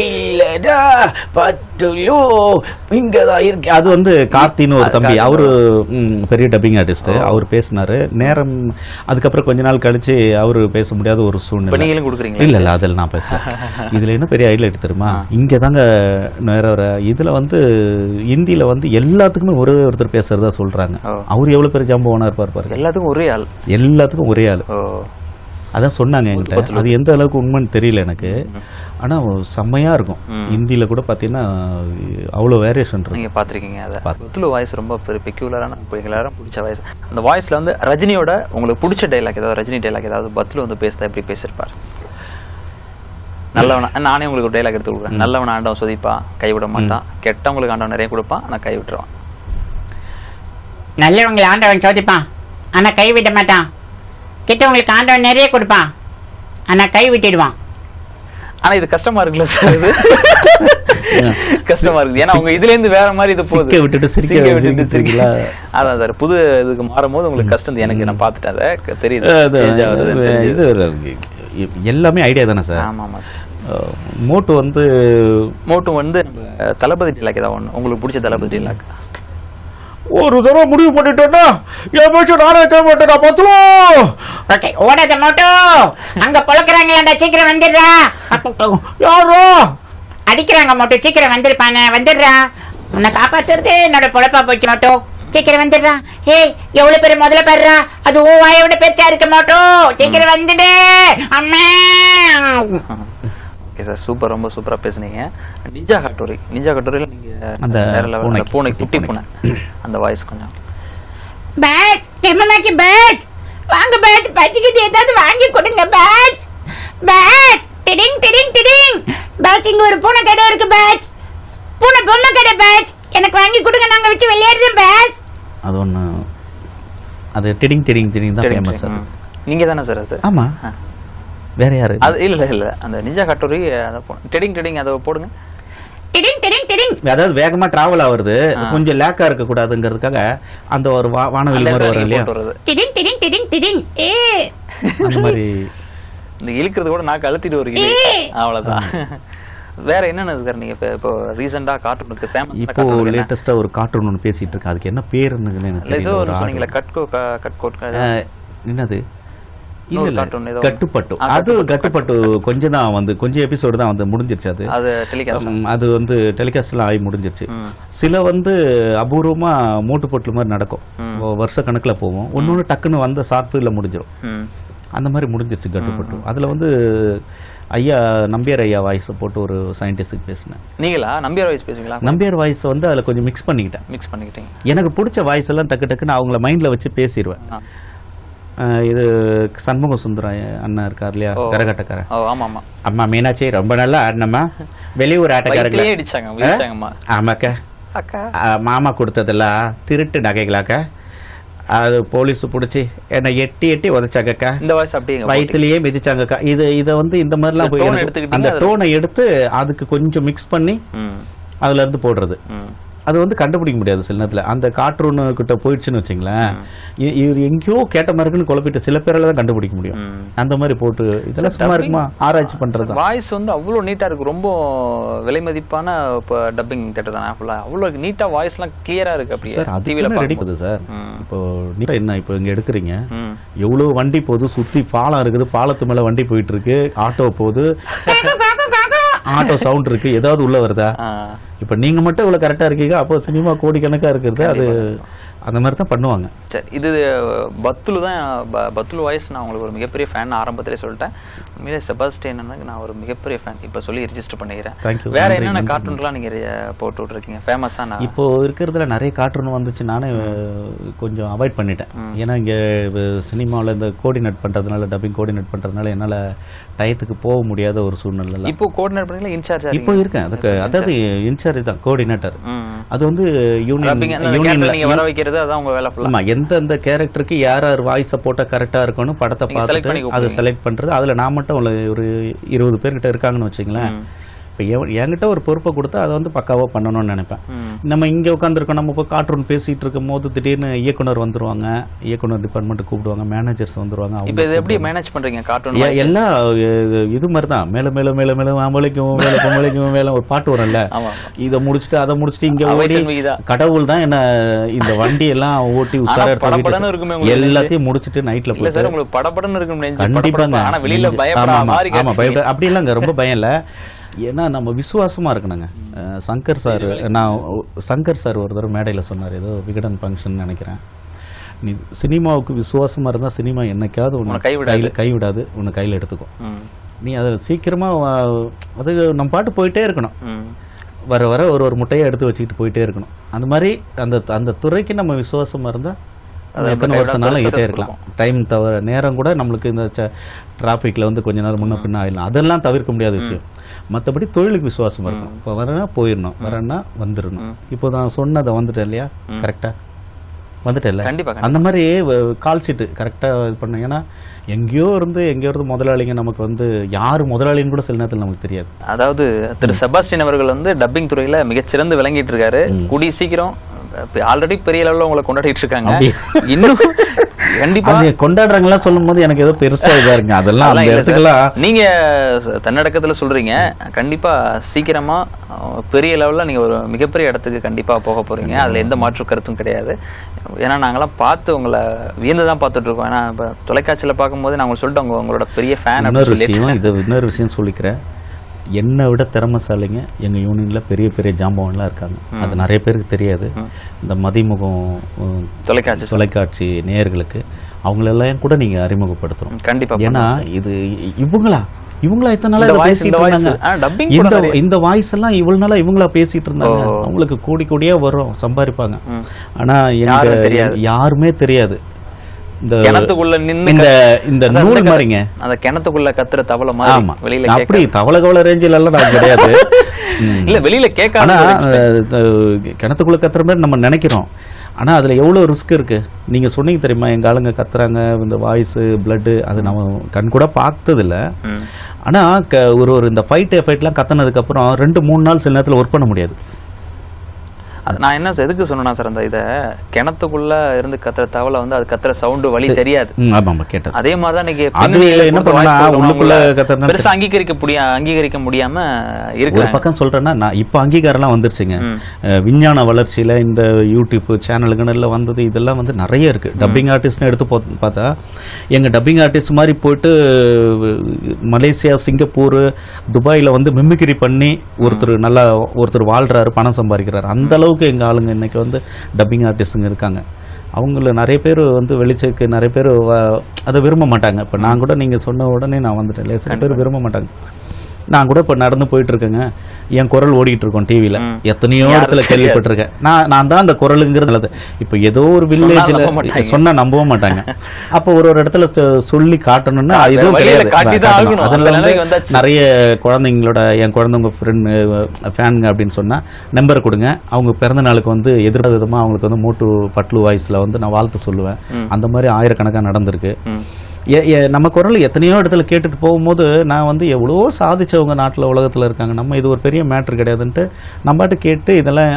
இல்லடா பட்டுலோ இங்கதான் இருக்கு. அது வந்து கார்த்தின்னு ஒரு தம்பி, அவரு பெரிய டப்பிங் ஆர்டிஸ்ட், அவர் பேசினாரு நேரம். அதுக்கப்புறம் கொஞ்ச நாள் கழிச்சு அவரு பேச முடியாத ஒரு சூழ்நிலை. நீங்களும் கொடுக்குறீங்க? இல்ல இல்ல அதில் நான் பேசுறேன். இதுல என்ன பெரிய ஐடியா எடுத்துருமா, இங்க தாங்க நேரம். இதுல வந்து இந்தியில வந்து எல்லாத்துக்குமே ஒரே ஒருத்தர் பேசுறதா சொல்றாங்க. அவர் எவ்வளவு பெரிய ஜாம்பவானா இருப்பார் பாருங்க, எல்லாத்துக்கும் ஒரே ஆள், எல்லாத்துக்கும் ஒரே ஆள். அதான் சொன்னாங்க என்கிட்ட. அது எந்த அளவுக்கு உண்மைன்னு தெரியல எனக்கு, ஆனால் செம்மையாக இருக்கும். ஹிந்தியில் கூட பார்த்தீங்கன்னா அவ்வளோ வேரியேஷன் இருக்கும். நீங்கள் பார்த்துருக்கீங்க அதை. பத்துல வாய்ஸ் ரொம்ப பெக்யூலரான, இப்போ எல்லாரும் பிடிச்ச வாய்ஸ். அந்த வாய்ஸில் வந்து ரஜினியோட உங்களுக்கு பிடிச்ச டைலாக் ஏதாவது, ரஜினி டைலாக் ஏதாவது பத்துல வந்து பேசுதா எப்படி பேசியிருப்பார்? நல்லவனா, நானே உங்களுக்கு ஒரு டைலாக் எடுத்து கொடுக்குறேன். நல்லவன் ஆண்டவன் சொதிப்பான், கைவிட மாட்டான். கெட்டவங்களுக்கு ஆண்டவன் நிறைய கொடுப்பான், ஆனால் கை விட்டுருவான். நல்லவங்களை ஆண்டவன் சொதிப்பான், ஆனால் கைவிட மாட்டான். கெட்டவங்களுக்கு ஆண்டவன் நிறைய கொடுப்பான், ஆனா கை விட்டுடுவான். ஆனா இது கஷ்டமா இருக்குல்ல சார், இது கஷ்டமா இருக்கு. ஏன்னா அவங்க இதுல இருந்து வேற மாதிரி இது போகுது, விட்டுட்டு சிரிக்க விட்டுட்டு சிரிக்கல. அதான் சார், புது இதுக்கு மாறும்போது உங்களுக்கு கஷ்டம். எனக்கு நான் பார்த்துட்டேன் அதை, தெரியுது. இது எல்லாமே ஐடியா தானே சார்? ஆமா ஆமா சார். மோட்டு வந்து மோட்டு வந்து தளபதி டைலாக் ஏதாவது ஒன்று உங்களுக்கு பிடிச்ச தளபதி டைலாக்? ஒரு தடவை முடிவு பண்ணிட்டேன்னா என் பேச்சு நானே கேட்டா பத்துலோ. ஓகே ஓடாத மோட்டோ, அங்க பழக்கிறாங்களாண்டா, சீக்கிரம் வந்துடுறா. யாரோ அடிக்கிறாங்க மோட்டோ, சீக்கிரம் வந்துருப்பானே, வந்துடுறா. உன்னை காப்பாத்துறது என்னோட பொழப்பா போச்சு மோட்டோ, சீக்கிரம் வந்துடுறா. ஹே எவ்வளவு பேர் முதல்ல பாடுறா, அது உன் வாயோட பேச்சா இருக்கு மோட்டோ, சீக்கிரம் வந்துடு அம்மா. சார் சூப்பர், ரொம்ப சூப்பராக பேசுனீங்க. நிஞ்சா கட்டோரி, நிஞ்சா கட்டோரியில் நீங்கள் அந்த பூனை குட்டி பூனை அந்த வாய்ஸ் கொஞ்சம் பேட்ச் கிமனாக்கி பேட்ச் வாங்க பேட்ச் பச்சிக்கிது ஏதாவது வாங்கி கொடுங்க பேட்ச் பேட்ச் டிடிங் டிடிங் டிடிங் பேட்ச். இங்கே ஒரு பூனை கடை இருக்குது பேட்ச், பூனை பொம்மை கடை பேட்ச், எனக்கு வாங்கி கொடுங்க, நாங்கள் வச்சு விளையாடுறோம் பேட்ச். அது ஒன்று, அது டிடிங் டிடிங் டிடிங் தான் ஃபேமஸ். நீங்கள் தானே சார் அது? ஆமாம், வேற யாரு? அது இல்ல இல்ல அந்த நிஞ்சா கட்டோரி அத டெடிங் டெடிங் அத போடுங்க. டெடிங் டெடிங் டெடிங் அதாவது வேகமா டிராவல் ஆவறது, கொஞ்சம் லேக்கா இருக்க கூடாதுங்கிறதுக்காக அந்த ஒரு வானவில் வர இல்லையா டெடிங் டெடிங் டெடிங் டெடிங். ஏ அந்த மாதிரி இந்த இழுக்கிறது கூட நான் கழுத்திட்டு ஒரு இழு, அவ்வளவுதான். வேற என்னென்ன சார் நீங்க இப்போ ரீசெண்டா கார்ட்டூனுக்கு ஃபேமஸ்? இப்போ லேட்டஸ்டா ஒரு கார்ட்டூன் ஒன்னு பேசிட்டு இருக்க, அதுக்கு என்ன பேருன்னு எனக்கு தெரியல. ஒரு நீங்க கட்கோ கட்கோட் என்னது கட்டுப்பட்டு, அது கட்டுப்பட்டு கொஞ்சம் தான் வந்து கொஞ்சம் எபிசோடு தான் வந்து முடிஞ்சிருச்சு. அது அது வந்து டெலிகாஸ்ட்லாம் ஆகி முடிஞ்சிருச்சு. சில வந்து அபூர்வமா மூட்டு பொட்டு மாதிரி நடக்கும், வருஷ கணக்கில் போவோம். ஒன்னொன்று டக்குன்னு வந்து சாஃப்ட்வேர்ல முடிஞ்சிடும், அந்த மாதிரி முடிஞ்சிருச்சு கட்டுப்பட்டு. அதில் வந்து ஐயா நம்பியார் ஐயா வாய்ஸை போட்டு ஒரு சயின்டிஸ்ட்டுக்கு பேசினேன். நீங்களா நம்பியார் வாய்ஸ் பேசுவீங்களா? நம்பியார் வாய்ஸ் வந்து அதில் கொஞ்சம் மிக்ஸ் பண்ணிக்கிட்டேன். மிக்ஸ் பண்ணிக்கிட்டேன் எனக்கு பிடிச்ச வாய்ஸ் எல்லாம் டக்கு டக்குன்னு அவங்கள மைண்டில் வச்சு பேசிடுவேன். இது சண்முக சுந்தரம் அண்ணா இருக்கார் இல்லையா, கரகாட்டக்காரன். அம்மா மீனாட்சி ரொம்ப நல்லா ஆடினம்மா, வெளியூர் ஆட்டக்காரங்களா? ஆமாக்கா, மாமா கொடுத்ததெல்லாம் திருட்டு நகைகளாக்க, அது போலீஸ் பிடிச்சி என்னை எட்டி எட்டி உதச்சாங்கக்கா, வயிற்றுலேயே மிதிச்சாங்கக்கா. இது இதை வந்து இந்த மாதிரிலாம் போய் அந்த டோனை எடுத்து அதுக்கு கொஞ்சம் மிக்ஸ் பண்ணி அதுல இருந்து போடுறது. அது வந்து கண்டுபிடிக்க முடியாது சில நேரத்தில். அந்த கார்ட்டூனு கிட்ட போயிடுச்சுன்னு வச்சுங்களேன், இது எங்கேயோ கேட்ட மாதிரி இருக்குன்னு குழப்பிட்டு சில பேரால தான் கண்டுபிடிக்க முடியும். அந்த மாதிரி போட்டு இதெல்லாம் சும்மா இருக்குமா ஆராய்ச்சி பண்ணுறது. வாய்ஸ் வந்து அவ்வளோ நீட்டாக இருக்குது, ரொம்ப விலைமதிப்பான இப்போ டப்பிங் தேட்டர் தானே ஃபுல்லாக, அவ்வளோ நீட்டாக வாய்ஸ்லாம் கிளியராக இருக்குது. அப்படி சார் டிவியில் ரெடி போகுது சார். இப்போ நீட்டாக என்ன இப்போ இங்கே எடுக்கிறீங்க, எவ்வளோ வண்டி போகுது, சுற்றி பாலம் இருக்குது, பாலத்து மேலே வண்டி போயிட்டு இருக்கு, ஆட்டோ போகுது, ஆட்டோ சவுண்ட் இருக்கு, ஏதாவது உள்ள வருதா? இப்போ நீங்க மட்டும் இவ்வளோ கரெக்டா இருக்கீங்க, அப்போ சினிமா கோடிக்கணக்காக இருக்கிறது. அது அந்த மாதிரி தான் பண்ணுவாங்க சார். இது பத்துலு தான், பத்துலு வாய்ஸ் நான் உங்களுக்கு ஒரு மிகப்பெரிய ஃபேன் ஆரம்பத்திலே சொல்லிட்டேன். உண்மையிலே செபாஸ்டியன் நான் ஒரு மிகப்பெரிய ஃபேன், இப்போ சொல்லி ரிஜிஸ்டர் பண்ணிக்கிறேன். தேங்க்யூ. வேற என்னென்ன கார்ட்டூன்லாம் நீங்க போட்டு விட்டுருக்கீங்க ஃபேமஸான? இப்போ இருக்கிறதுல நிறைய கார்ட்டூன் வந்துச்சு, நானே கொஞ்சம் அவாய்ட் பண்ணிட்டேன். ஏன்னா இங்கே சினிமாவில் இந்த கோஆர்டினேட் பண்ணுறதுனால, டப்பிங் கோஆர்டினேட் பண்ணுறதுனால என்னால் டயத்துக்கு போக முடியாத ஒரு சூழ்நிலை. இப்போ கோஆர்டினேட் பண்ணீங்களா இன்சார்ஜ்? இப்போ இருக்கேன் அதுக்கு, அதாவது இன்சார்ஜ் தான், கோஆர்டினேட்டர். அது வந்து யூனியன் எந்தெந்த கேரக்டருக்கு யார் யார் வாய்ஸை போட்டால் கரெக்டாக இருக்கும்னு படத்தை பார்த்துட்டு அதை செலக்ட் பண்ணுறது. அதில் நான் மட்டும் ஒரு இருபது பேர்கிட்ட இருக்காங்கன்னு வச்சுங்களேன், இப்போ என்கிட்ட ஒரு பொறுப்பை கொடுத்தா அதை வந்து பக்காவாக பண்ணணும்னு நினைப்பேன். நம்ம இங்கே உட்காந்துருக்கோம், நம்ம இப்போ கார்ட்டூன் பேசிகிட்டு இருக்கும் போது திடீர்னு இயக்குனர் வந்துடுவாங்க, இயக்குனர் டிபார்ட்மெண்ட்டு கூப்பிடுவாங்க, மேனேஜர்ஸ் வந்துடுவாங்க. அவங்க இது எப்படி மேனேஜ் பண்ணுறீங்க கார்ட்டூன்? எல்லாம் இது மாதிரி தான், மேலே மேலே மேலே மேலே ஆம்பளைக்கும் மேலே பொம்பளைக்கும் மேலே ஒரு பாட்டு வரும்ல, இதை முடிச்சுட்டு அதை முடிச்சுட்டு இங்கே ஓடி கடவுள் தான் என்ன இந்த வண்டியெல்லாம் ஓட்டி உஷாராக எடுத்து எல்லாத்தையும் முடிச்சுட்டு நைட்டில் போய் படப்படன்னு இருக்கும். கண்டிப்பாங்க. ஆனால் வெளியில் பயம் அப்படின்லாங்க ரொம்ப பயம் இல்லை, ஏன்னா நம்ம விசுவாசமாக இருக்கணுங்க. சங்கர் சார், நான் சங்கர் சார் ஒரு தடவை மேடையில் சொன்னார், ஏதோ விகடன் ஃபங்க்ஷன் நினைக்கிறேன், நீ சினிமாவுக்கு விசுவாசமாக இருந்தால் சினிமா என்னைக்காவது உன்னை கைவிடாது கைவிடாது உன்னை கையில் எடுத்துக்கும். நீ அதில் சீக்கிரமாக அது நம்ம பாட்டு போயிட்டே இருக்கணும், வர வர ஒரு ஒரு முட்டையை எடுத்து வச்சுக்கிட்டு போயிட்டே இருக்கணும். அந்த மாதிரி அந்த அந்த துறைக்கு நம்ம விசுவாசமாக இருந்தால் எத்தனை வருஷம்னாலும் கிட்டே இருக்கலாம். டைம் தவிர நேரம் கூட நம்மளுக்கு இந்த டிராஃபிக்கில் வந்து கொஞ்சம் நேரம் முன்ன பின்ன ஆகிடலாம், அதெல்லாம் தவிர்க்க முடியாத விஷயம். மற்றபடி தொழிலுக்கு விசுவாசமாக இருக்கும். இப்போ வரேன்னா போயிடணும், வரேன்னா வந்துடணும். இப்போ நான் சொன்னதை வந்துட்டேன் இல்லையா, கரெக்டாக வந்துட்டேன் இல்லை, கண்டிப்பாக அந்த மாதிரி கால் சீட்டு கரெக்டாக இது பண்ண. ஏன்னா எங்கேயோ இருந்து எங்கேயோ இருந்து முதலாளிங்க நமக்கு வந்து யார் முதலாளின்னு கூட சில நேரத்தில் நமக்கு தெரியாது. அதாவது திரு செபாஸ்டியன் அவர்கள் வந்து டப்பிங் துறையில் மிகச்சிறந்து விளங்கிட்டு இருக்காரு. கூடிய சீக்கிரம் ஆல்ரெடி பெரிய லெவலில் உங்களை கொண்டாடிட்டு இருக்காங்க. இன்னும் கண்டிப்பாக கொண்டாடுறாங்களா சொல்லும் போது எனக்கு ஏதோ பெருசா இதா இருங்க. அதெல்லாம் நீங்க தன்னடக்கத்துல சொல்றீங்க. கண்டிப்பா சீக்கிரமா பெரிய லெவல்ல நீங்க ஒரு மிகப்பெரிய இடத்துக்கு கண்டிப்பா போக போறீங்க. அதுல எந்த மாற்று கருத்தும் கிடையாது. ஏன்னா நாங்களாம் பார்த்து உங்களை வியந்துதான் பார்த்துட்டு இருக்கோம். ஏன்னா இப்போ தொலைக்காட்சியில பார்க்கும் போது நாங்க சொல்லிட்டு அவங்க உங்களோட பெரிய ஃபேன் அப்படின்னு இது இன்னொரு விஷயம் சொல்லிக்கிறேன். என்னை விட திறமைசாலிங்க எங்கள் யூனியனில் பெரிய பெரிய ஜாம்பவன்லாம் இருக்காங்க. அது நிறைய பேருக்கு தெரியாது. இந்த மதிமுகம் தொலைக்காட்சி தொலைக்காட்சி நேயர்களுக்கு அவங்களெல்லாம் கூட நீங்கள் அறிமுகப்படுத்தணும் கண்டிப்பாக. ஏன்னா இது இவங்களா இவங்களா இத்தனை நாளா பேசிட்டு இருந்தாங்க, இந்த வாய்ஸ் எல்லாம் இவ்வளவு நாளா இவங்களா பேசிட்டு இருந்தாங்க. அவங்களுக்கு கோடி கோடியா வரும், சம்பாதிப்பாங்க. ஆனால் யாருமே தெரியாது. கிணத்துக்குள்ள கத்துற மாதிரி நம்ம நினைக்கிறோம், ஆனா அதுல எவ்வளவு ரிஸ்க் இருக்கு. நீங்க சொன்னீங்க தெரியுமா, எங்க ஆளுங்க கத்துறாங்க, இந்த வாய்ஸ் பிளட் அது நம்ம கண் கூட பார்த்தது இல்ல. ஆனா ஒரு ஒரு இந்த ஃபைட் எஃபெக்ட் எல்லாம் கத்துனதுக்கு அப்புறம் ரெண்டு மூணு நாள் சில நேரத்துல ஒர்க் பண்ண முடியாது. நான் என்ன எதுக்கு சொன்னா சார், அந்த இதை கிணத்துக்குள்ள இருந்து கத்துற தவளை வந்து அது கத்துற சவுண்டு வழி தெரியாது. அதே மாதிரிதான் அங்கீகரிக்க அங்கீகரிக்க முடியாம இருக்கு. ஒரு பக்கம் சொல்றேன்னா, நான் இப்ப அங்கீகாரம்லாம் வந்துருச்சுங்க. விஞ்ஞான வளர்ச்சியில இந்த யூடியூப் சேனலுக்குன்னு வந்தது, இதெல்லாம் வந்து நிறைய இருக்கு. டப்பிங் ஆர்டிஸ்ட்னு எடுத்து பார்த்தா எங்க டப்பிங் ஆர்டிஸ்ட் மாதிரி போயிட்டு மலேசியா, சிங்கப்பூர், துபாயில வந்து மிமிக்ரி பண்ணி ஒருத்தர் நல்லா ஒருத்தர் வாழ்றாரு, பணம் சம்பாதிக்கிறாரு. அந்த அளவுக்கு எங்க ஆளுங்க இன்னைக்கு வந்து டப்பிங் ஆர்டிஸ்டுங்க இருக்காங்க. அவங்கள நிறைய பேர் வந்து வெளிச்சக்கு நிறைய பேர் அதை விரும்ப மாட்டாங்க. இப்போ நான் கூட நீங்கள் சொன்ன உடனே நான் வந்துட்டேன் இல்லையா, சில பேர் விரும்ப மாட்டாங்க. நான் கூட இப்போ நடந்து போயிட்டு இருக்கேங்க, என் குரல் ஓடிட்டு இருக்கோம் டிவியில். எத்தனையோ இடத்துல கேள்விப்பட்டிருக்கேன். நான் நான் தான் அந்த குரலுங்கிறது நல்லது. இப்போ ஏதோ ஒரு வில்லேஜில் சொன்னால் நம்பவே மாட்டாங்க. அப்போ ஒரு ஒரு இடத்துல சொல்லி காட்டணும்னா எதுவும் கிடையாது. அதில் வந்து நிறைய குழந்தைங்களோட, என் குழந்தைங்க ஃப்ரெண்டு ஃபேனுங்க அப்படின்னு சொன்னால் நம்பர் கொடுங்க. அவங்க பிறந்த நாளுக்கு வந்து எதிர்பார்த்த விதமாக அவங்களுக்கு வந்து மோட்டு பட்லு வாய்ஸில் வந்து நான் வாழ்த்து சொல்லுவேன். அந்த மாதிரி ஆயிரக்கணக்காக நடந்திருக்கு. நம்ம குரல் எத்தனையோ இடத்துல கேட்டுட்டு போகும்போது நான் வந்து எவ்வளோ சாதிச்சவங்க நாட்டில் உலகத்தில் இருக்காங்க, நம்ம இது ஒரு பெரிய மேட்ரு கிடையாதுன்ட்டு நம்மகிட்ட கேட்டு இதெல்லாம்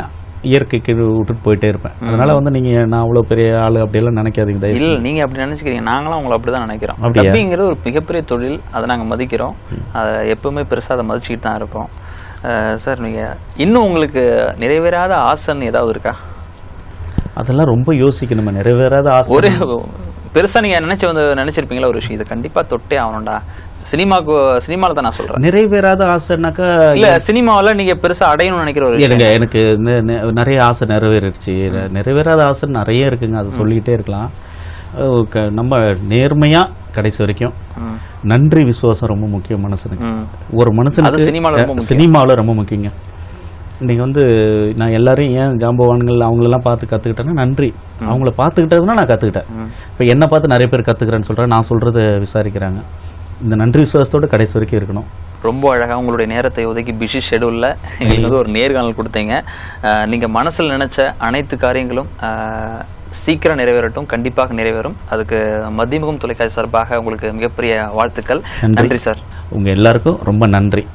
இயற்கைக்கு விட்டுட்டு போயிட்டே இருப்பேன். அதனால வந்து நீங்க நான் அவ்வளவு பெரிய ஆளு அப்படியெல்லாம் நினைக்காதீங்க. இல்ல நீங்க அப்படி நினைச்சுக்கிறீங்க, நாங்களும் உங்களை அப்படிதான் நினைக்கிறோம். அப்படிங்கிறது ஒரு மிகப்பெரிய தொழில், அதை நாங்க மதிக்கிறோம். அதை எப்பவுமே பெருசா அதை மதிச்சுக்கிட்டு தான் இருப்போம். சார், நீங்க இன்னும் உங்களுக்கு நிறைவேறாத ஆசைன்னு ஏதாவது இருக்கா? அதெல்லாம் ரொம்ப யோசிக்கணும். நம்ம நிறைவேறாத ஆசை ஒரு பெருசா நீங்க நினைச்சு வந்து நினைச்சிருப்பீங்களா ஒரு விஷயம், இதை கண்டிப்பா தொட்டே ஆகணும்டா சினிமாக்கு, சினிமால தான் நான் சொல்றேன். நிறைவேறாத ஆசைனாக்கா இல்ல சினிமாவில் நீங்க பெருசா அடையணும்னு நினைக்கிறோம். எனக்கு எனக்கு நிறைய ஆசை நிறைவேறிடுச்சு. நிறைவேறாத ஆசை நிறைய இருக்குங்க, அது சொல்லிக்கிட்டே இருக்கலாம். நம்ம நேர்மையா கடைசி வரைக்கும் நன்றி விசுவாசம் ரொம்ப முக்கியம் மனுஷனுக்கு. ஒரு மனுஷனுக்கு சினிமாவில் ரொம்ப முக்கியங்க. நீங்கள் வந்து நான் எல்லாரையும் ஏன் ஜாம்பவான்கள் அவங்களெல்லாம் பார்த்து கற்றுக்கிட்டேன்னா நன்றி. அவங்கள பார்த்துக்கிட்டதுனா நான் கற்றுக்கிட்டேன். இப்போ என்னை பார்த்து நிறைய பேர் கற்றுக்கிறேன்னு சொல்கிறேன். நான் சொல்கிறது விசாரிக்கிறாங்க. இந்த நன்றி விசுவாசத்தோடு கடைசி வரைக்கும் இருக்கணும். ரொம்ப அழகாக உங்களுடைய நேரத்தை ஒதுக்கி பிஸி ஷெடியூலில் எங்களுக்கு ஒரு நேர்காணல் கொடுத்தீங்க. நீங்கள் மனசில் நினச்ச அனைத்து காரியங்களும் சீக்கிரம் நிறைவேறட்டும், கண்டிப்பாக நிறைவேறும். அதுக்கு மதிமுகம் தொலைக்காட்சி சார்பாக உங்களுக்கு மிகப்பெரிய வாழ்த்துக்கள். நன்றி சார். உங்கள் எல்லாருக்கும் ரொம்ப நன்றி.